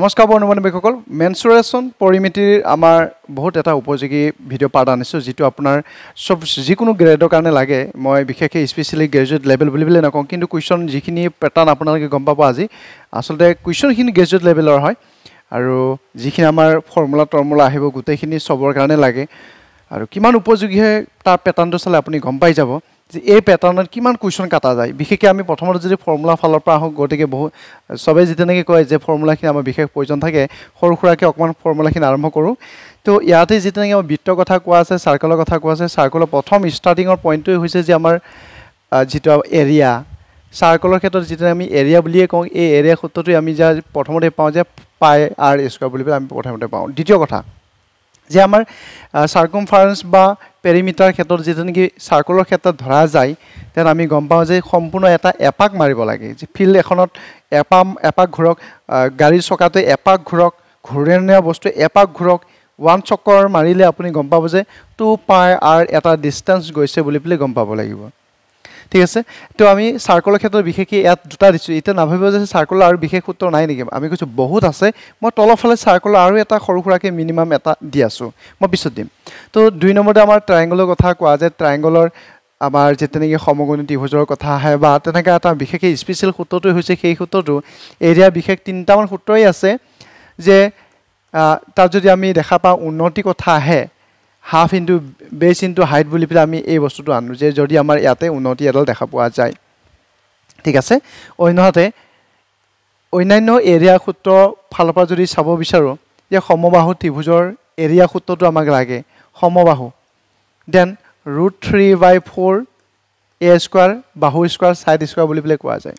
নমস্কাৰ বন্ধুসকল, মেনচুৰেশ্যন পৰিমিতিৰ আমাৰ বহুত এটা উপযোগী ভিডিঅ' পাৰ্ট আনিছোঁ, যিটো আপোনাৰ চব যিকোনো গ্ৰেডৰ কাৰণে লাগে। মই বিশেষকৈ স্পেচিয়েলি গ্ৰেজুৱেট লেভেল বুলি পেলাই নকওঁ, কিন্তু কুৱেশ্যন যিখিনি পেটাৰ্ণ আপোনালোকে গম পাব আজি, আচলতে কুৱেশ্যনখিনি গ্ৰেজুৱেট লেভেলৰ হয়। আৰু যিখিনি আমাৰ ফৰ্মুলা তৰ্মুলা আহিব গোটেইখিনি চবৰ কাৰণে লাগে। আৰু কিমান উপযোগী হয় তাৰ পেটাৰ্ণটো চালে আপুনি গম পাই যাব যে এই পেটাৰ্ণত কিমান কুৱেশ্যন কাটা যায়। বিশেষকৈ আমি প্ৰথমতে যদি ফৰ্মুলা ফালৰ পৰা আহোঁ, গতিকে বহুত চবেই যেনেকৈ কয় যে ফৰ্মুলাখিনি আমাৰ বিশেষ প্ৰয়োজন থাকে, সৰু সুৰাকৈ অকণমান ফৰ্মুলাখিনি আৰম্ভ কৰোঁ। তো ইয়াতে যেনেকৈ আমাৰ বৃত্তৰ কথা কোৱা আছে, চাৰ্কলৰ কথা কোৱা আছে। চাৰ্কলৰ প্ৰথম ষ্টাৰ্টিঙৰ পইণ্টটোৱে হৈছে যে আমাৰ যিটো এৰিয়া, চাৰ্কলৰ ক্ষেত্ৰত যিটো আমি এৰিয়া বুলিয়ে কওঁ, এই এৰিয়া সূত্ৰটোৱে আমি যা প্ৰথমতে পাওঁ যে পাই আৰ স্কুৱাৰ বুলি পেলাই আমি প্ৰথমতে পাওঁ। দ্বিতীয় কথা যে আমাৰ চাৰ্কুমফাৰেঞ্চ বা পেৰিমিটাৰ ক্ষেত্ৰত যিটো নেকি চাৰ্কুলৰ ক্ষেত্ৰত ধৰা যায়, তেন আমি গম পাওঁ যে সম্পূৰ্ণ এটা এপাক মাৰিব লাগে। যে ফিল্ড এখনত এপাক ঘূৰক, গাড়ীৰ চকাটোৱে এপাক ঘূৰক, ঘূৰণীয়া বস্তুৱে এপাক ঘূৰক, ওৱান চক্কৰ মাৰিলে আপুনি গম পাব যে 2πr এটা ডিষ্টেঞ্চ গৈছে বুলি পেলাই গম পাব লাগিব। ঠিক আছে, তো আমি চাৰ্কলৰ ক্ষেত্ৰত বিশেষকৈ ইয়াত দুটা দিছোঁ। এতিয়া নাভাবিব যে চাৰ্কলৰ আৰু বিশেষ সূত্ৰ নাই নেকি, আমি কৈছোঁ বহুত আছে। মই তলৰ ফালে চাৰ্কলৰ আৰু এটা সৰু সুৰাকৈ মিনিমাম এটা দি আছোঁ, মই পিছত দিম। তো 2 নম্বৰতে আমাৰ ট্ৰায়েংগলৰ কথা কোৱা যায়। ট্ৰায়েংগলৰ আমাৰ যেতিয়া নেকি সমকোণী ত্ৰিভুজৰ কথা আহে বা তেনেকুৱা এটা বিশেষকৈ স্পেচিয়েল সূত্ৰটোৱে হৈছে সেই সূত্ৰটো। এৰিয়া বিশেষ তিনিটামান সূত্ৰই আছে যে তাত যদি আমি দেখা পাওঁ উন্নতি কথা আহে, half into base into height বুলি পেলাই আমি এই বস্তুটো আনো, যে যদি আমাৰ ইয়াতে উন্নতি এডাল দেখা পোৱা যায়। ঠিক আছে, অন্যহাতে অন্যান্য এৰিয়া সূত্ৰ ফালৰ পৰা যদি চাব বিচাৰোঁ, যে সমবাহু ত্ৰিভুজৰ এৰিয়া সূত্ৰটো আমাক লাগে। সমবাহু দেন √3/4 এ স্কুৱাৰ, বাহু স্কুৱাৰ, ছাইড স্কুৱাৰ বুলি পেলাই কোৱা যায়।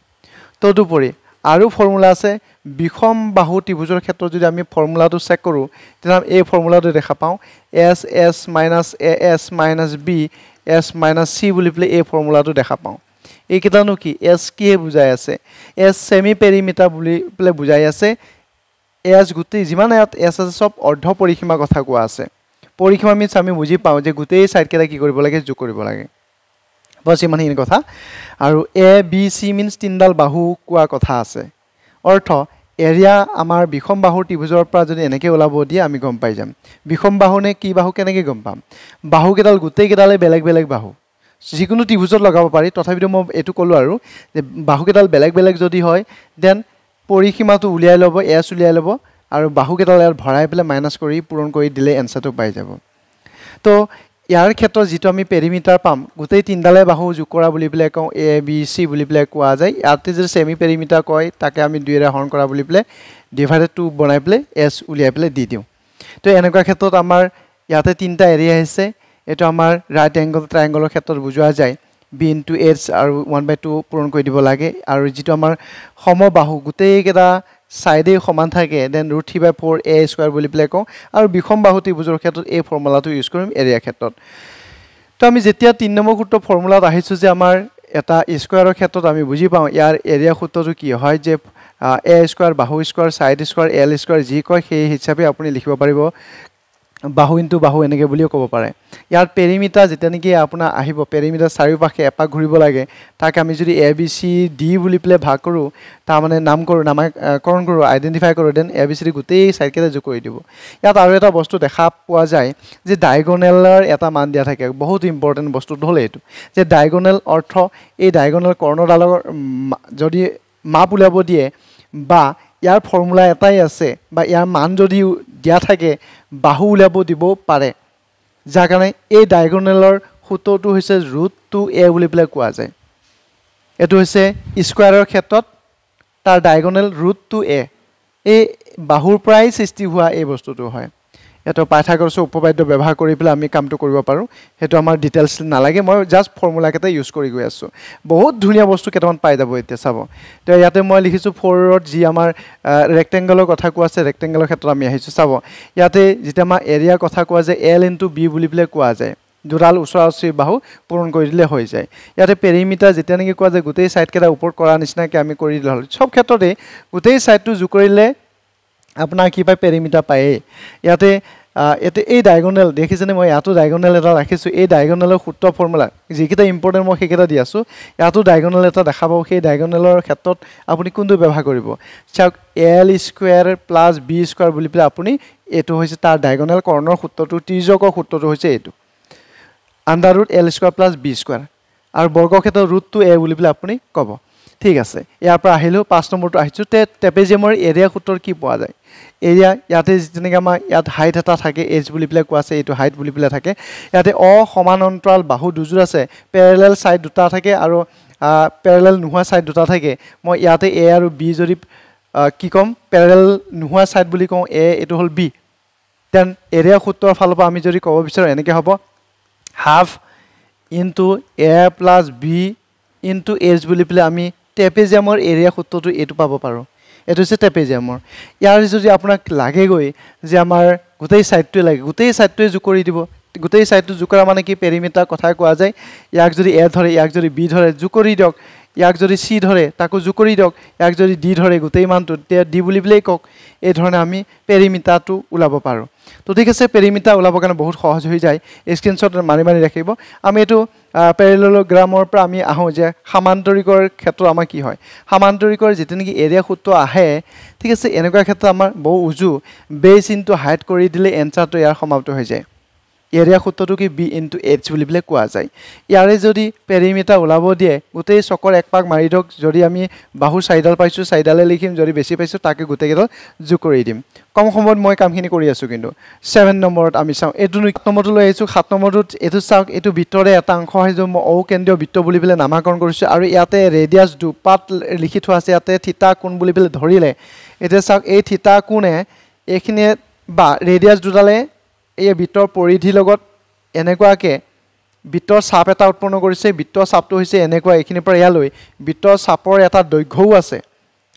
তদুপৰি আৰু ফৰ্মুলা আছে বিষম বাহু ত্ৰিভুজৰ ক্ষেত্ৰত। যদি আমি ফৰ্মুলাটো চেক কৰোঁ, তেতিয়াহ'লে এই ফৰ্মুলাটো দেখা পাওঁ (SS - AS - B S - C) বুলি পেলাই এই ফৰ্মুলাটো দেখা পাওঁ। এইকেইটানো কি? এছ কিহে বুজাই আছে? এছ ছেমি পেৰিমিটাৰ বুলি পেলাই বুজাই আছে। এছ গোটেই যিমান ইয়াত এছ আছে চব অৰ্ধ পৰিসীমাৰ কথা কোৱা আছে। পৰিসীমা মিনছ আমি বুজি পাওঁ যে গোটেই ছাইডকেইটা কি কৰিব লাগে, যোগ কৰিব লাগে, বছ ইমানখিনি কথা। আৰু (A, B, C) মিনছ তিনিডাল বাহু কোৱা কথা আছে। অৰ্থ এৰিয়া আমাৰ বিষম বাহুৰ ত্ৰিভুজৰ পৰা যদি এনেকৈ ওলাব দিয়ে আমি গম পাই যাম। বিষম বাহু নে কি বাহু কেনেকৈ গম পাম? বাহুকেইডাল গোটেইকেইডালে বেলেগ বেলেগ বাহু, যিকোনো ত্ৰিভুজত লগাব পাৰি। তথাপিতো মই এইটো ক'লোঁ আৰু যে বাহুকেইডাল বেলেগ বেলেগ যদি হয়, দেন পৰিসীমাটো উলিয়াই ল'ব, এছ উলিয়াই ল'ব আৰু বাহুকেইডাল ইয়াত ভৰাই পেলাই মাইনাছ কৰি পূৰণ কৰি দিলে এনচাৰটো পাই যাব। তো ইয়াৰ ক্ষেত্ৰত যিটো আমি পেৰিমিটাৰ পাম, গোটেই তিনিডালে বাহু যোগ কৰা বুলি পেলাই কওঁ (A, B, C) বুলি পেলাই কোৱা যায়। ইয়াতে যদি ছেমি পেৰিমিটাৰ কয়, তাকে আমি 2ৰে হৰণ কৰা বুলি পেলাই (/2) বনাই পেলাই এছ উলিয়াই পেলাই দি দিওঁ। তো এনেকুৱা ক্ষেত্ৰত আমাৰ ইয়াতে তিনিটা এৰিয়া আহিছে। এইটো আমাৰ ৰাইট এংগল ট্ৰায়েংগলৰ ক্ষেত্ৰত বুজোৱা যায়। (B) × H আৰু 1/2 পূৰণ কৰি দিব লাগে। আৰু যিটো আমাৰ সমবাহু গোটেইকেইটা ছাইডেই সমান থাকে, দেন √3/4 এ স্কুৱাৰ বুলি পেলাই কওঁ। আৰু বিষম বাহু ত্ৰিভুজৰ ক্ষেত্ৰত এই ফৰ্মুলাটো ইউজ কৰিম এৰিয়াৰ ক্ষেত্ৰত। তো আমি যেতিয়া 3 নম্বৰ সূত্ৰ ফৰ্মুলাত আহিছোঁ, যে আমাৰ এটা স্কুৱাৰৰ ক্ষেত্ৰত আমি বুজি পাওঁ ইয়াৰ এৰিয়া সূত্ৰটো কি হয়, যে এ স্কুৱাৰ, বাহু square, side square, L square যি কয় সেই হিচাপে আপুনি লিখিব পাৰিব। বাহু ইনটু বাহু এনেকৈ বুলিও ক'ব পাৰে। ইয়াৰ পেৰিমিটাৰ যেতিয়া নেকি আপোনাৰ আহিব, পেৰিমিটাৰ চাৰিওপাশে এপাক ঘূৰিব লাগে, তাকে আমি যদি (A, B, C, D) বুলি পেলাই ভাগ কৰোঁ, তাৰমানে নামকৰণ কৰোঁ, আইডেণ্টিফাই কৰোঁ, দেন (A, B, C) গোটেই ছাইডকেইটা যোগ কৰি দিব। ইয়াত আৰু এটা বস্তু দেখা পোৱা যায় যে ডায়েগনেলৰ এটা মান দিয়া থাকে। বহুত ইম্পৰ্টেণ্ট বস্তুটো হ'ল এইটো, যে ডায়েগনেল অৰ্থ এই ডায়েগনেল কৰ্ণডালৰ যদি মাপ উলিয়াব দিয়ে বা ইয়াৰ ফৰ্মুলা এটাই আছে বা ইয়াৰ মান যদি দিয়া থাকে, বাহু উলিয়াব দিব পাৰে। যাৰ কাৰণে এই ডায়েগনেলৰ সূত্ৰটো হৈছে √2a বুলি পেলাই কোৱা যায়। এইটো হৈছে স্কুৱাৰৰ ক্ষেত্ৰত তাৰ ডায়েগনেল √2a। এই বাহুৰ পৰাই সৃষ্টি হোৱা এই বস্তুটো হয়। এইটো পাইথাগৰাছৰ উপপাদ্য ব্যৱহাৰ কৰি পেলাই আমি কামটো কৰিব পাৰোঁ। সেইটো আমাৰ ডিটেইলছ নালাগে, মই জাষ্ট ফৰ্মুলাকেইটা ইউজ কৰি গৈ আছোঁ। বহুত ধুনীয়া বস্তু কেইটামান পাই যাব এতিয়া চাব। তো ইয়াতে মই লিখিছোঁ 4ত যি আমাৰ ৰেক্টেংগলৰ কথা কোৱা আছে, ৰেক্টেংগলৰ ক্ষেত্ৰত আমি আহিছোঁ চাব। ইয়াতে যেতিয়া আমাৰ এৰিয়াৰ কথা কোৱা যায়, (L × B) বুলি পেলাই কোৱা যায়। দুডাল ওচৰা ওচৰি বাহু পূৰণ কৰি দিলে হৈ যায়। ইয়াতে পেৰিমিটাৰ যেতিয়া নেকি কোৱা যায়, গোটেই ছাইডকেইটা ওপৰত কৰাৰ নিচিনাকৈ আমি কৰি দিলে হ'ল। চব ক্ষেত্ৰতেই গোটেই ছাইডটো যোগ কৰিলে আপোনাৰ কি পায়, পেৰিমিটাৰ পায়েই। ইয়াতে এতে এই ডায়েগনেল দেখিছেনে মই ইয়াতো ডায়েগনেল এটা ৰাখিছোঁ। এই ডায়েগনেলৰ সূত্ৰ ফৰ্মুলা যিকেইটা ইম্পৰ্টেণ্ট মই সেইকেইটা দি আছোঁ। ইয়াতো ডায়েগনেল এটা দেখা পাব, সেই ডায়েগনেলৰ ক্ষেত্ৰত আপুনি কোনটো ব্যৱহাৰ কৰিব চাওক, L square plus B square বুলি পেলাই আপুনি এইটো হৈছে তাৰ ডায়েগনেল কৰ্ণৰ সূত্ৰটো, ত্ৰিজকৰ সূত্ৰটো হৈছে এইটো under root L square plus B square আৰু বৰ্গক্ষেত্ৰৰ ৰুটটো এ বুলি পেলাই আপুনি ক'ব। ঠিক আছে, ইয়াৰ পৰা আহিলেও ৫ নম্বৰটো আহিছোঁ। ট্ৰেপেজিয়ামৰ এৰিয়া সূত্ৰৰ কি পোৱা যায়, এৰিয়া ইয়াতে যেনেকৈ আমাৰ ইয়াত হাইট এটা থাকে এইচ বুলি পেলাই কোৱা আছে, এইটো হাইট বুলি পেলাই থাকে। ইয়াতে অসমান্তৰাল বাহু দুযোৰ আছে, পেৰেলেল ছাইড দুটা থাকে আৰু পেৰেলেল নোহোৱা ছাইড দুটা থাকে। মই ইয়াতে এ আৰু বি যদি কি ক'ম, পেৰেলেল নোহোৱা ছাইড বুলি কওঁ এ, এইটো হ'ল বি। দেন এৰিয়া সূত্ৰৰ ফালৰ পৰা আমি যদি ক'ব বিচাৰোঁ এনেকৈ হ'ব, হাফ ইনটু এ প্লাছ বি ইনটু এইচ বুলি পেলাই আমি ট্ৰেপেজিয়ামৰ এৰিয়া সূত্ৰটো এইটো পাব পাৰোঁ। এইটো হৈছে ট্ৰেপেজিয়ামৰ। ইয়াৰ যদি আপোনাক লাগেগৈ যে আমাৰ গোটেই ছাইডটোৱে লাগে, গোটেই ছাইডটোৱে যোগ কৰি দিব। গোটেই ছাইডটো যোগ কৰা মানে কি, পেৰিমিটাৰ কথা কোৱা যায়। ইয়াক যদি এ ধৰে, ইয়াক যদি বি ধৰে যোগ কৰি দিয়ক, ইয়াক যদি চি ধৰে তাকো যোগ কৰি দিয়ক, ইয়াক যদি ডি ধৰে গোটেই মানটো তেতিয়া ডি বুলি পেলাই কওক। এই ধৰণে আমি পেৰিমিটাৰটো ওলাব পাৰোঁ। তো ঠিক আছে, পেৰিমিটাৰ ওলাবৰ কাৰণে বহুত সহজ হৈ যায়। স্ক্ৰীণশ্বট মাৰি মাৰি ৰাখিব। আমি এইটো পেৰেল'গ্ৰামৰ পৰা আমি আহোঁ যে সামান্তৰিকৰ ক্ষেত্ৰত আমাৰ কি হয়, সামান্তৰিকৰ যেতিয়া নেকি এৰিয়া সূত্ৰ আহে, ঠিক আছে, এনেকুৱা ক্ষেত্ৰত আমাৰ বহু উজু বেছ ইনটু হাইট কৰি দিলে এনচাৰটো ইয়াৰ সমাপ্ত হৈ যায়। এৰিয়া সূত্ৰটো কি, বি ইনটু এইচ বুলি পেলাই কোৱা যায়। ইয়াৰে যদি পেৰিমিটাৰ ওলাব দিয়ে, গোটেই চকৰ একপাক মাৰি দিয়ক। যদি আমি বাহু চাৰিডাল পাইছোঁ চাৰিডালে লিখিম, যদি বেছি পাইছোঁ তাকে গোটেইকেইডাল যোগ কৰি দিম। কম সময়ত মই কামখিনি কৰি আছোঁ। কিন্তু 7 নম্বৰত আমি চাওঁ, এইটো 8 নম্বৰটো লৈ আহিছোঁ। 7 নম্বৰটোত এইটো চাওক, এইটো ভিতৰৰে এটা অংশ হয় যে মই অকেন্দ্ৰীয় বৃত্ত বুলি পেলাই নামাকৰণ কৰিছোঁ আৰু ইয়াতে ৰেডিয়াছ দুপাত লিখি থোৱা আছে। ইয়াতে থিতা কোণ বুলি পেলাই ধৰিলে এতিয়া চাওক, এই থিতা কোণে এইখিনিয়ে বা ৰেডিয়াছ দুডালে এই বৃত্তৰ পৰিধিৰ লগত এনেকুৱাকৈ বৃত্তৰ চাপ এটা উৎপন্ন কৰিছে। বৃত্তৰ চাপটো হৈছে এনেকুৱা, এইখিনিৰ পৰা ইয়ালৈ বৃত্তৰ চাপৰ এটা দৈৰ্ঘ্যও আছে।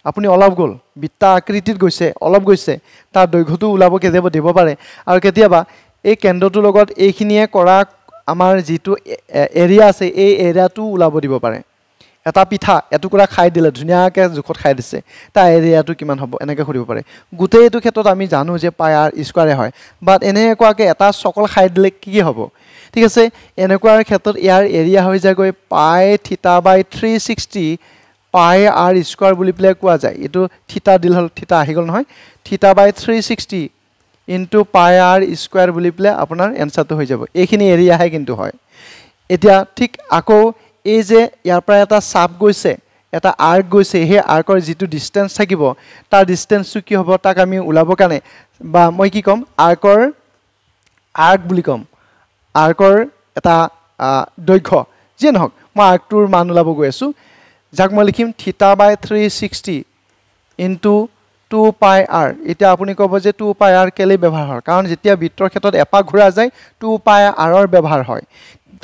আপুনি অলপ গ'ল, বৃত্তা আকৃতিত গৈছে, অলপ গৈছে, তাৰ দৈৰ্ঘ্যটো ওলাব কেতিয়াবা দিব পাৰে। আৰু কেতিয়াবা এই কেন্দ্ৰটোৰ লগত এইখিনিয়ে কৰা আমাৰ যিটো এৰিয়া আছে এই এৰিয়াটো ওলাব দিব পাৰে। এটা পিঠা এটুকুৰা খাই দিলে, ধুনীয়াকৈ জোখত খাই দিছে, তাৰ এৰিয়াটো কিমান হ'ব এনেকৈ সুধিব পাৰে। গোটেই এইটো ক্ষেত্ৰত আমি জানো যে পায়াৰ স্কুৱাৰে হয়, বাট এনেকুৱাকৈ এটা চকল খাই দিলে কি হ'ব। ঠিক আছে, এনেকুৱাৰ ক্ষেত্ৰত ইয়াৰ এৰিয়া হৈ যায়গৈ পাই থিতা বাই 360 পাই আৰ স্কুৱাৰ বুলি পেলাই কোৱা যায়। এইটো থিতা দিল হ'ল, থিতা আহি গ'ল নহয়, theta by 360 into pi R square বুলি পেলাই আপোনাৰ এনচাৰটো হৈ যাব। এইখিনি এৰিয়াহে কিন্তু হয়। এতিয়া ঠিক আকৌ এই যে ইয়াৰ পৰা এটা চাপ গৈছে, এটা আৰ্ক গৈছে, সেই আৰ্কৰ যিটো ডিষ্টেঞ্চ থাকিব তাৰ ডিষ্টেঞ্চটো কি হ'ব, তাক আমি ওলাবৰ কাৰণে বা মই কি ক'ম, আৰ্ক বুলি ক'ম। আৰ্কৰ এটা দৈৰ্ঘ্য যিয়ে নহওক, মই আৰ্কটোৰ মান ওলাব গৈ আছোঁ, যাক মই লিখিম থিতা বাই 360 ইনটু 2πr। এতিয়া আপুনি ক'ব যে 2πr কেলেই ব্যৱহাৰ হয়, কাৰণ যেতিয়া বৃত্তৰ ক্ষেত্ৰত এপাক ঘূৰা যায় 2πrৰ ব্যৱহাৰ হয়।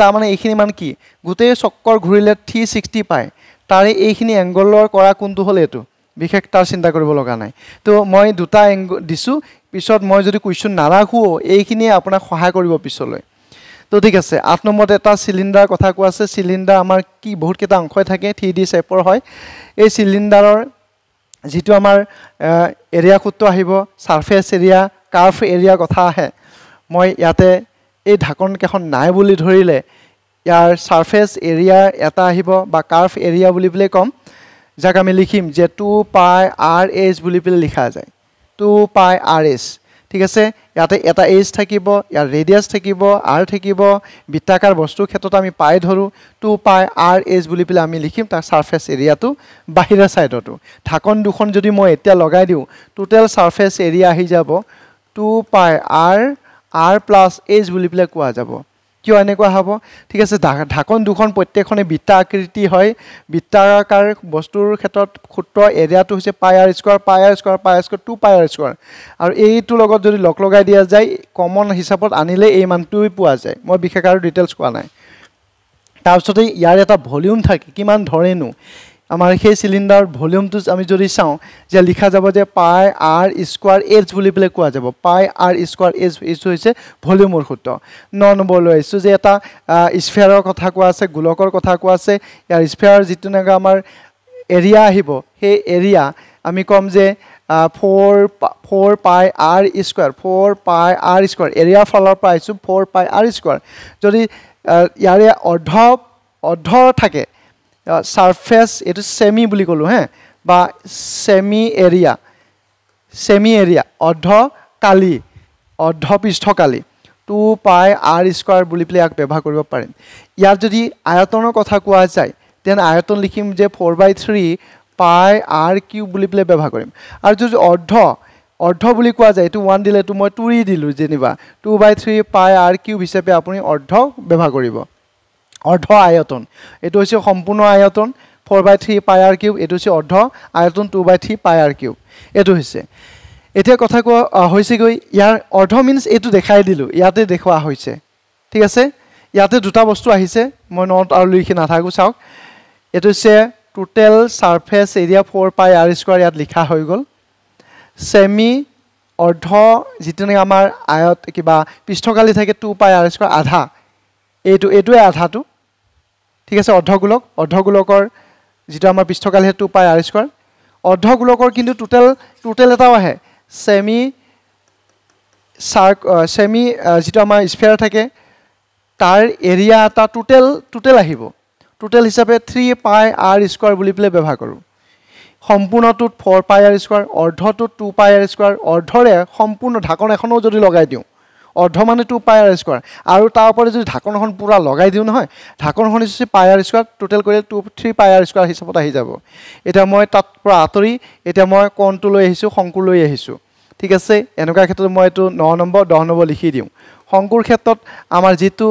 তাৰমানে এইখিনি মান কি, গোটেই চক্কৰ ঘূৰিলে 360 পায়, তাৰে এইখিনি এংগলৰ কৰা কোনটো হ'ল এইটো, বিশেষ তাৰ চিন্তা কৰিব লগা নাই। তো মই দুটা এংগল দিছোঁ, পিছত মই যদি কুৱেশ্যন নাৰাখোঁ এইখিনিয়ে আপোনাক সহায় কৰিব পিছলৈ। তো ঠিক আছে, 8 নম্বৰত এটা চিলিণ্ডাৰ কথা কোৱা আছে। চিলিণ্ডাৰ আমাৰ কি বহুতকেইটা অংশই থাকে, 3D চেপৰ হয়। এই চিলিণ্ডাৰৰ যিটো আমাৰ এৰিয়া সূত্ৰ আহিব, ছাৰ্ফেচ এৰিয়া, কাৰ্ভ এৰিয়া কথা আহে। মই ইয়াতে এই ঢাকনকেইখন নাই বুলি ধৰিলে ইয়াৰ ছাৰ্ফেচ এৰিয়া এটা আহিব বা কাৰ্ভ এৰিয়া বুলি পেলাই ক'ম, যাক আমি লিখিম যে 2πrh বুলি পেলাই লিখা যায়, 2πrh। ঠিক আছে, ইয়াতে এটা এইচ থাকিব, ইয়াৰ ৰেডিয়াছ থাকিব, আৰ থাকিব, বৃত্তাকাৰ বস্তুৰ ক্ষেত্ৰত আমি পাই ধৰোঁ, 2πrh বুলি পেলাই আমি লিখিম তাৰ ছাৰ্ফেচ এৰিয়াটো বাহিৰা ছাইডতো। ঢাকন দুখন যদি মই এতিয়া লগাই দিওঁ, টোটেল ছাৰ্ফেচ এৰিয়া আহি যাব 2πr প্লাছ এইচ বুলি পেলাই কোৱা যাব। কিয় এনেকুৱা হ'ব, ঠিক আছে, ঢাকন দুখন প্ৰত্যেকখনে বৃত্তা আকৃতি হয়। বৃত্তাকাৰ বস্তুৰ ক্ষেত্ৰত সূত্ৰ এৰিয়াটো হৈছে πr², 2πr²। আৰু এইটোৰ লগত যদি লগ লগাই দিয়া যায়, কমন হিচাপত আনিলে এই মানটোৱে পোৱা যায়। মই বিশেষ আৰু ডিটেইলছ কোৱা নাই। তাৰপিছতে ইয়াৰ এটা ভলিউম থাকে, কিমান ধৰেনো আমাৰ সেই চিলিণ্ডাৰ ভলিউমটো আমি যদি চাওঁ যে লিখা যাব যে πr²h বুলি পেলাই কোৱা যাব। πr²h এইটো হৈছে ভলিউমৰ সূত্ৰ। 9 নম্বৰলৈ আহিছোঁ যে এটা স্ফিয়াৰৰ কথা কোৱা আছে, গোলকৰ কথা কোৱা আছে। ইয়াৰ স্ফিয়াৰৰ যিটো নেকি আমাৰ এৰিয়া আহিব, সেই এৰিয়া আমি ক'ম যে 4 pi r square area ফালৰ পাইছো 4 pi r square যদি ইয়াৰে অৰ্ধ থাকে সাৰফেস এটো সেমি বুলি কলো হ্যাঁ বা সেমি এৰিয়া অৰ্ধ কালি অৰ্ধ পৃষ্ঠকালি 2 pi r square বুলি প্লেক ব্যৱহাৰ কৰিব পাৰিম ইয়াৰ যদি আয়তনৰ কথা কোৱা যায় তেন আয়তন লিখিম যে 4/3 পাই আর কিউ বুলি প্লে ব্যবহার করিম আর যদি অর্ধ বুলি কোয়া যায় এটু 1 দিলে এটু মই 2 দিলু জেনিবা 2/3 পাই আর কিউ হিসাবে আপুনি অর্ধ ব্যবহার করিব অর্ধ আয়তন এটু হইছে সম্পূর্ণ আয়তন 4/3 পাই আর কিউ এটু হইছে অর্ধ আয়তন 2/3 পাই আর কিউ এটু হইছে এতিয়া কথা কোয়া হইছে গই ইয়ার অর্ধ মিন্স এটু দেখাই দিলু ইয়াতে দেখোৱা হইছে ঠিক আছে ইয়াতে দুটা বস্তু আহিছে মই নট আৰু লিখি নাথাকু চাওক এটু হইছে total surface area 4 pi r square at likha hoi gol semi ordho jitune amar ayat kiba pisthokali thake 2 pi r square adha etu adha tu thik ase ordhogulokor jitu amar pisthokali he 2 pi r square ordhogulokor kintu total eta ahe semi jitu amar sphere thake tar area ta total ahibo Total হিসাবে 3 pi r square বুলি প্লে ব্যৱহাৰ কৰো সম্পূৰ্ণটোত 4 pi r square অৰ্ধটোত 2 pi r square অৰ্ধৰে সম্পূৰ্ণ ঢাকন এখনো যদি লগাই দিও অৰ্ধ মানে 2 pi r square আৰু তাৰ ওপৰত যদি ঢাকনখন পুৰা লগাই দিও নহয় ঢাকনখন হিচাপে pi r square টোটাল কৰিলে 3 pi r square হিচাপত আহি যাব এটা মই তাত পৰা আতৰি এটা মই কোণটো লৈ আহিছো শংকু লৈ আহিছো ঠিক আছে এনেকুৱা ক্ষেত্ৰত মই এটো 9 নম্বৰ 10 নম্বৰ লিখি দিও শংকুৰ ক্ষেত্ৰত আমাৰ যেটো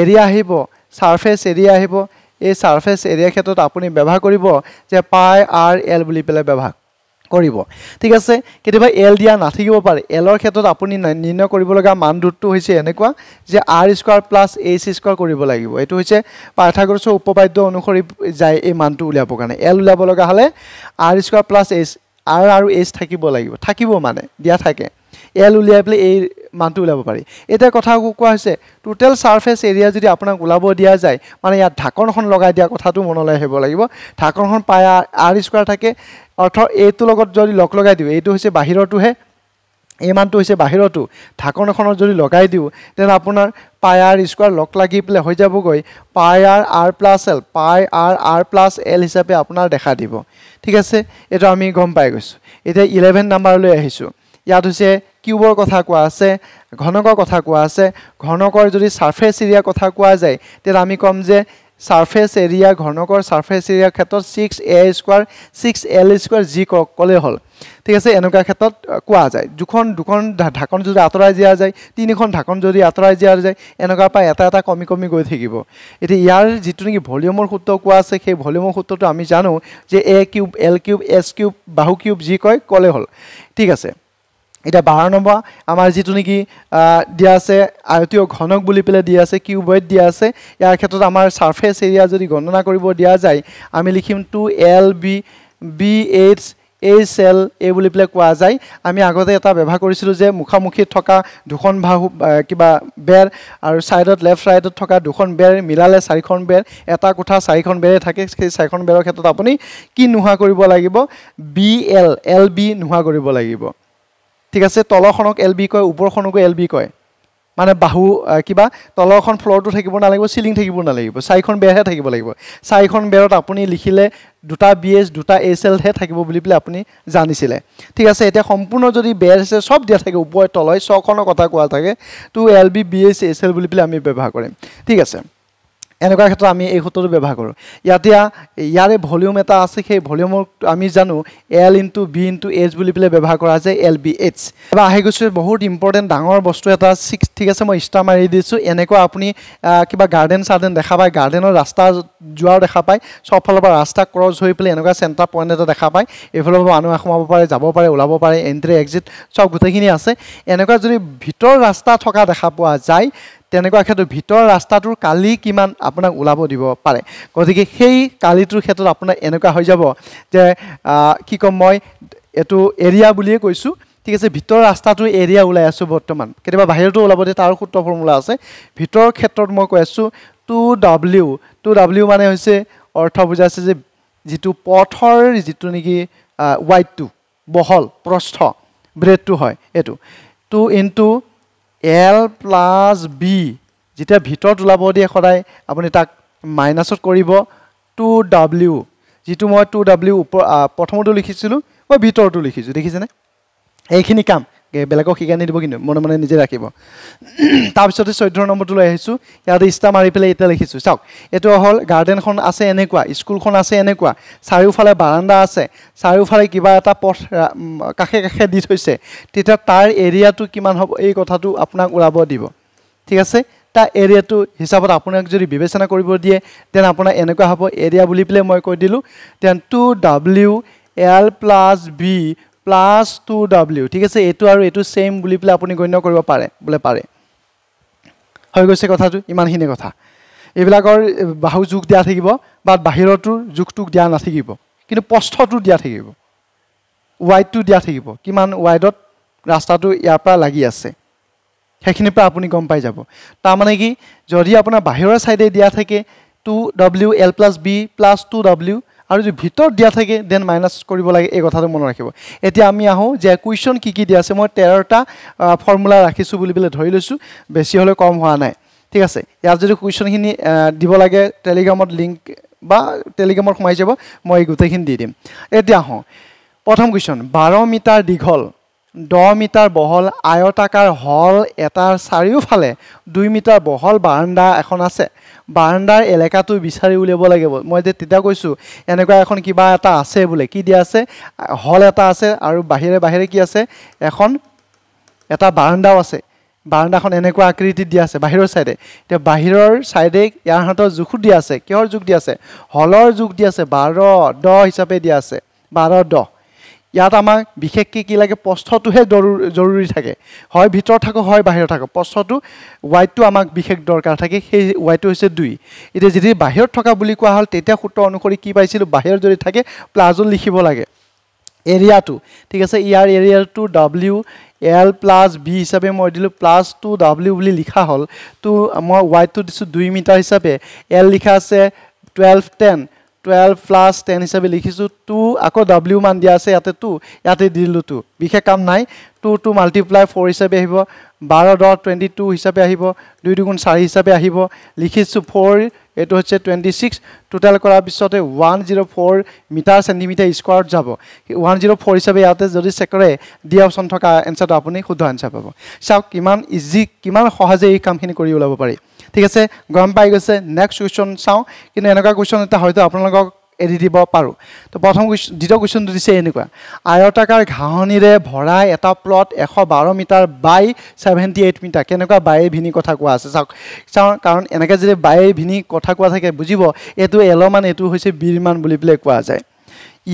এৰিয়া আহিব সাৰফেস এৰিয়া আহিব এই সাৰফেস এৰিয়া ক্ষেত্ৰত আপুনি ব্যৱহাৰ কৰিব যে পাই আৰ এল বুলি পেলে ব্যৱহাৰ কৰিব ঠিক আছে কেতিয়াবা এল দিয়া নাথাকিব পাৰে এলৰ ক্ষেত্ৰত আপুনি নিৰ্ণয় কৰিব লগা মান দুটো হৈছে এনেকুৱা যে r square plus h square কৰিব লাগিব এটো হৈছে পাইথাগোৰাছৰ উপপাদ্য অনুসৰি যায় এই মানটো উলিয়াব কাৰণে এল উলিয়াব লগা হলে r square plus h r আৰু h থাকিব লাগিব থাকিব মানে দিয়া থাকে এল উলিয়াই পেলে এই মানটো উলাব পাৰি এটা কথা কোৱা হৈছে টোটাল সাৰফেস এৰিয়া যদি আপোনাক উলাব দিয়া যায় মানে ইয়াত ঢাকনখন লগাই দিয়া কথাটো মনলৈ আহিব লাগিব ঢাকনখন পাই r স্কয়ার থাকে অর্থ এটো লগত যদি লক লগাই দিও এটো হৈছে বাহিৰটো হে এই মানটো হৈছে বাহিৰটো ঢাকনখনৰ যদি লগাই দিও তেন আপোনাৰ পাই r স্কয়ার লক লাগি প্লে হৈ যাব গৈ pi r plus l pi r plus l হিচাপে আপোনাৰ দেখা দিব ঠিক আছে এটা আমি গম পাই গৈছো এটা 11 নাম্বাৰলৈ আহিছো ইয়াত হৈছে কিউবৰ কথা কোৱা আছে ঘনকৰ কথা কোৱা আছে ঘনকৰ যদি সাৰফেস এৰিয়া কথা কোৱা যায় তেল আমি কম যে সাৰফেস এৰিয়া ঘনকৰ সাৰফেস এৰিয়া ক্ষেত্ৰত 6a square 6l square G কলে হল ঠিক আছে এনেকুৱা ক্ষেত্ৰত কোৱা যায় দুখন ঢাকন যদি আতৰাই দিয়া যায় তিনিখন ঢাকন যদি আতৰাই দিয়া যায় এনেকুৱা পা এটা কমি গৈ থাকিব এতি ইয়াৰ যেটো নেকি ভলিউমৰ সূত্ৰ কোৱা আছে সেই ভলিউমৰ সূত্ৰটো আমি জানো যে a cube l cube s cube বাহু কিউব জি কলে হল ঠিক আছে এটা 12 নম্বৰ আমাৰ যেটো নেকি দিয়া আছে আয়তীয় ঘনক বুলি পেলে দিয়া আছে কিউবয়েড দিয়া আছে ইয়াৰ ক্ষেত্ৰত আমাৰ সাৰফেস এৰিয়া যদি গণনা কৰিব দিয়া যায় আমি লিখিম 2lb bh hcl এ বুলি পেলে কোৱা যায় আমি আগতে এটা ব্যৱহাৰ কৰিছিলো যে মুখামুখী থকা দুখন বাহু কিবা বেৰ আৰু সাইডত লেফট সাইডত থকা দুখন বেৰ মিলালে চাৰিখন বেৰ এটা কোঠা চাৰিখন বেৰে থাকে সেই চাৰিখন বেৰৰ ক্ষেত্ৰত আপুনি কি নোহা কৰিব লাগিব bl lb নোহা কৰিব লাগিব ঠিক আছে তলখনক এলবি কয় উপৰখনক এলবি কয় মানে বাহু কিবা তলখন ফ্লৰটো থাকিব না লাগিব সিলিং থাকিব না লাগিব সাইখন বেৰহে থাকিব লাগিব সাইখন বেৰত আপুনি লিখিলে দুটা বিএস দুটা এসএল হে থাকিব বুলি প্লে আপুনি জানিছিলে ঠিক আছে এটা সম্পূৰ্ণ যদি বেৰ আছে সব দিয়া থাকে উপৰ তলই ছখনৰ কথা কোৱা থাকে টু এলবি বিএস এসএল বুলি প্লে আমি ব্যৱহাৰ কৰিম ঠিক আছে এনেকুৱা ক্ষেত্ৰত আমি এই সূত্ৰটো ব্যৱহাৰ কৰোঁ ইয়াতিয়া ইয়াৰে ভলিউম এটা আছে সেই ভলিউমৰ আমি জানো l into b into h বুলি প্লে ব্যৱহাৰ কৰা আছে lbh বা আহি গৈছে বহুত ইম্পৰ্টেন্ট ডাঙৰ বস্তু এটা 6 ঠিক আছে মই ইষ্টা মাৰি দিছো এনেকুৱা আপুনি কিবা গাৰ্ডেন দেখা পায় গাৰ্ডেনৰ ৰাস্তা যোৱাও দেখা পায় সব ফালৰ পৰা ৰাস্তা ক্ৰছ হৈ প্লে এনেকুৱা চেণ্টাৰ পইণ্ট এটা দেখা পায় এইফালৰ পৰা মানুহ সোমাব পাৰে যাব পাৰে ওলাব পাৰে এন্ট্ৰি এক্সিট সব গুটেখিনি আছে এনেকুৱা যদি ভিতৰ ৰাস্তা থকা দেখা পোৱা যায় তেনেকুৱা ক্ষেত্ৰত ভিতৰ ৰাস্তাটোৰ কালি কিমান আপোনাক উলাব দিব পাৰে গতিকে সেই কালিটোৰ ক্ষেত্ৰত আপোনা এনেকুৱা হৈ যাব যে কি কম মই এটো এৰিয়া বুলিয়ে কৈছো ঠিক আছে ভিতৰ ৰাস্তাটোৰ এৰিয়া উলাই আছে বৰ্তমান কেতিয়াবা বাহিৰটো উলাব দিয়ে তাৰ সূত্ৰ ফৰ্মুলা আছে ভিতৰ ক্ষেত্ৰত মই কৈ আছো 2w মানে হৈছে অৰ্থ বুজাইছে যে যেটো পথৰ যেটো নেকি y2 বহল প্রস্থ ব্রেডটো হয় এই two into L plus B যেটা ভিতর ওলাব দিয়ে সদায় আপনি তাক মাইনাসত করব টু ডাব্লিউ যেটো মই টু ডাব্লিউ প্রথমতো লিখিছিলোঁ মই ভিতরটো লিখিছোঁ দেখিছেনে এইখিনি কাম বেলেগক শিকাই নিদিব কিন্তু মনে মনে নিজে রাখিব তাৰপিছতে 14 নম্বৰটো লৈ আহিছোঁ ইয়াতে ইষ্টা মাৰি পেলাই এটা লিখিছোঁ চাওক এইটো হ'ল গাৰ্ডেনখন আছে এনেকুৱা স্কুলখন আছে এনেকুৱা চাৰিওফালে বাৰান্দা আছে চাৰিওফালে কিবা এটা পথ কাষে কাষে দি থৈছে তেতিয়া তাৰ এৰিয়াটো কিমান হ'ব এই কথাটো আপোনাক ওলাব দিব ঠিক আছে তা এৰিয়াটো হিচাপত আপোনাক যদি বিবেচনা কৰিব দিয়ে তেন আপোনাৰ এনেকুৱা হ'ব এৰিয়া বুলি পেলাই মই কৈ দিলোঁ তেন two W L plus B plus two W ঠিক আছে এইটো আৰু এইটো ছেম বুলি পেলাই আপুনি গণ্য কৰিব পাৰে বোলে পাৰে হৈ গৈছে কথাটো ইমানখিনি কথা এইবিলাকৰ বাহু যোগ দিয়া থাকিব বা বাহিৰৰটোৰ যোগটোক দিয়া নাথাকিব কিন্তু পষ্ঠটো দিয়া থাকিব ৱাইডটো দিয়া থাকিব কিমান ৱাইডত ৰাস্তাটো ইয়াৰ পৰা লাগি আছে সেইখিনিৰ পৰা আপুনি গম পাই যাব তাৰমানে কি যদি আপোনাৰ বাহিৰৰ ছাইডে দিয়া থাকে two W L plus B plus two W আৰু যদি ভিতৰত দিয়া থাকে দেন মাইনাছ কৰিব লাগে এই কথাটো মনত ৰাখিব এতিয়া আমি আহোঁ যে কুৱেশ্যন কি কি দিয়া আছে মই 13টা ফৰ্মুলা ৰাখিছোঁ বুলি পেলাই ধৰি লৈছোঁ বেছি হ'লে কম হোৱা নাই ঠিক আছে ইয়াত যদি কুৱেশ্যনখিনি দিব লাগে টেলিগ্ৰামত লিংক বা টেলিগ্ৰামত সোমাই যাব মই এই গোটেইখিনি দি দিম এতিয়া আহোঁ প্ৰথম কুৱেশ্যন 12 মিটাৰ দীঘল 10 মিটাৰ বহল আয়তাকাৰ হল এটাৰ চাৰিওফালে 2 মিটাৰ বহল বাৰান্দা এখন আছে বাৰান্দাৰ এলেকাটো বিচাৰি উলিয়াব লাগিব মই যে তেতিয়া কৈছোঁ এনেকুৱা এখন কিবা এটা আছে বোলে কি দিয়া আছে হল এটা আছে আৰু বাহিৰে বাহিৰে কি আছে এখন এটা বাৰান্দাও আছে বাৰান্দাখন এনেকুৱা আকৃতিত দিয়া আছে বাহিৰৰ ছাইডে এতিয়া বাহিৰৰ ছাইডে ইয়াৰ হাতৰ জোখো দিয়া আছে কিহৰ জোখ দিয়া আছে হলৰ জোখ দিয়া আছে 12 10 হিচাপে দিয়া আছে 12 10 ইয়াত আমাক বিশেষকৈ কি লাগে পষ্ঠটোহে জৰুৰী থাকে হয় ভিতৰ থাকক হয় বাহিৰত থাকক পষ্ঠটো ৱাইডটো আমাক বিশেষ দৰকাৰ থাকে সেই ৱাইডটো হৈছে 2 এতিয়া যদি বাহিৰত থকা বুলি কোৱা হ'ল তেতিয়া সূত্ৰ অনুসৰি কি পাইছিলোঁ বাহিৰত যদি থাকে প্লাজো লিখিব লাগে এৰিয়াটো ঠিক আছে ইয়াৰ এৰিয়াটো ডাব্লিউ এল প্লাছ বি হিচাপে মই দিলোঁ প্লাছ টু ডাব্লিউ বুলি লিখা হ'ল তো মই ৱাইডটো দিছোঁ 2 মিটাৰ হিচাপে এল লিখা আছে 12 10 12 প্লাছ 10 হিচাপে লিখিছোঁ 2 আকৌ ডাব্লিউ মান দিয়া আছে ইয়াতে 2 ইয়াতে দিলোঁ 2 বিশেষ কাম নাই 2 2 মাল্টিপ্লাই 4 হিচাপে আহিব 12 10 22 হিচাপে আহিব 2 2 গুণ 4 হিচাপে আহিব লিখিছোঁ 4 এইটো হচ্ছে 26 টোটাল কৰাৰ পিছতে 104 মিটাৰ চেণ্টিমিটাৰ স্কুৱাৰত যাব 104 হিচাপে ইয়াতে যদি চেকৰে দিয়া অপশ্যন থকা এনচাৰটো আপুনি শুদ্ধ এনচাৰ পাব চাওক কিমান ইজি কিমান সহজে এই কামখিনি কৰি ওলাব পাৰি ঠিক আছে গম পাই গৈছে নেক্সট কুৱেশ্যন চাওঁ কিন্তু এনেকুৱা কুৱেশ্যন এটা হয়তো আপোনালোকক এৰি দিব পাৰোঁ তো প্ৰথম কুৱেশ্যন দ্বিতীয় কুৱেশ্যনটো দিছে এনেকুৱা আয়তাকাৰ ঘাঁহনিৰে ভৰা এটা প্লট 112 মিটাৰ বাই 78 মিটাৰ কেনেকুৱা বায়ে ভিনি কথা কোৱা আছে চাওক চাওঁ কাৰণ এনেকৈ যদি বায়ে ভিনি কথা কোৱা থাকে বুজিব এইটো এল মান এইটো হৈছে বিৰ মান বুলি পেলাই কোৱা যায়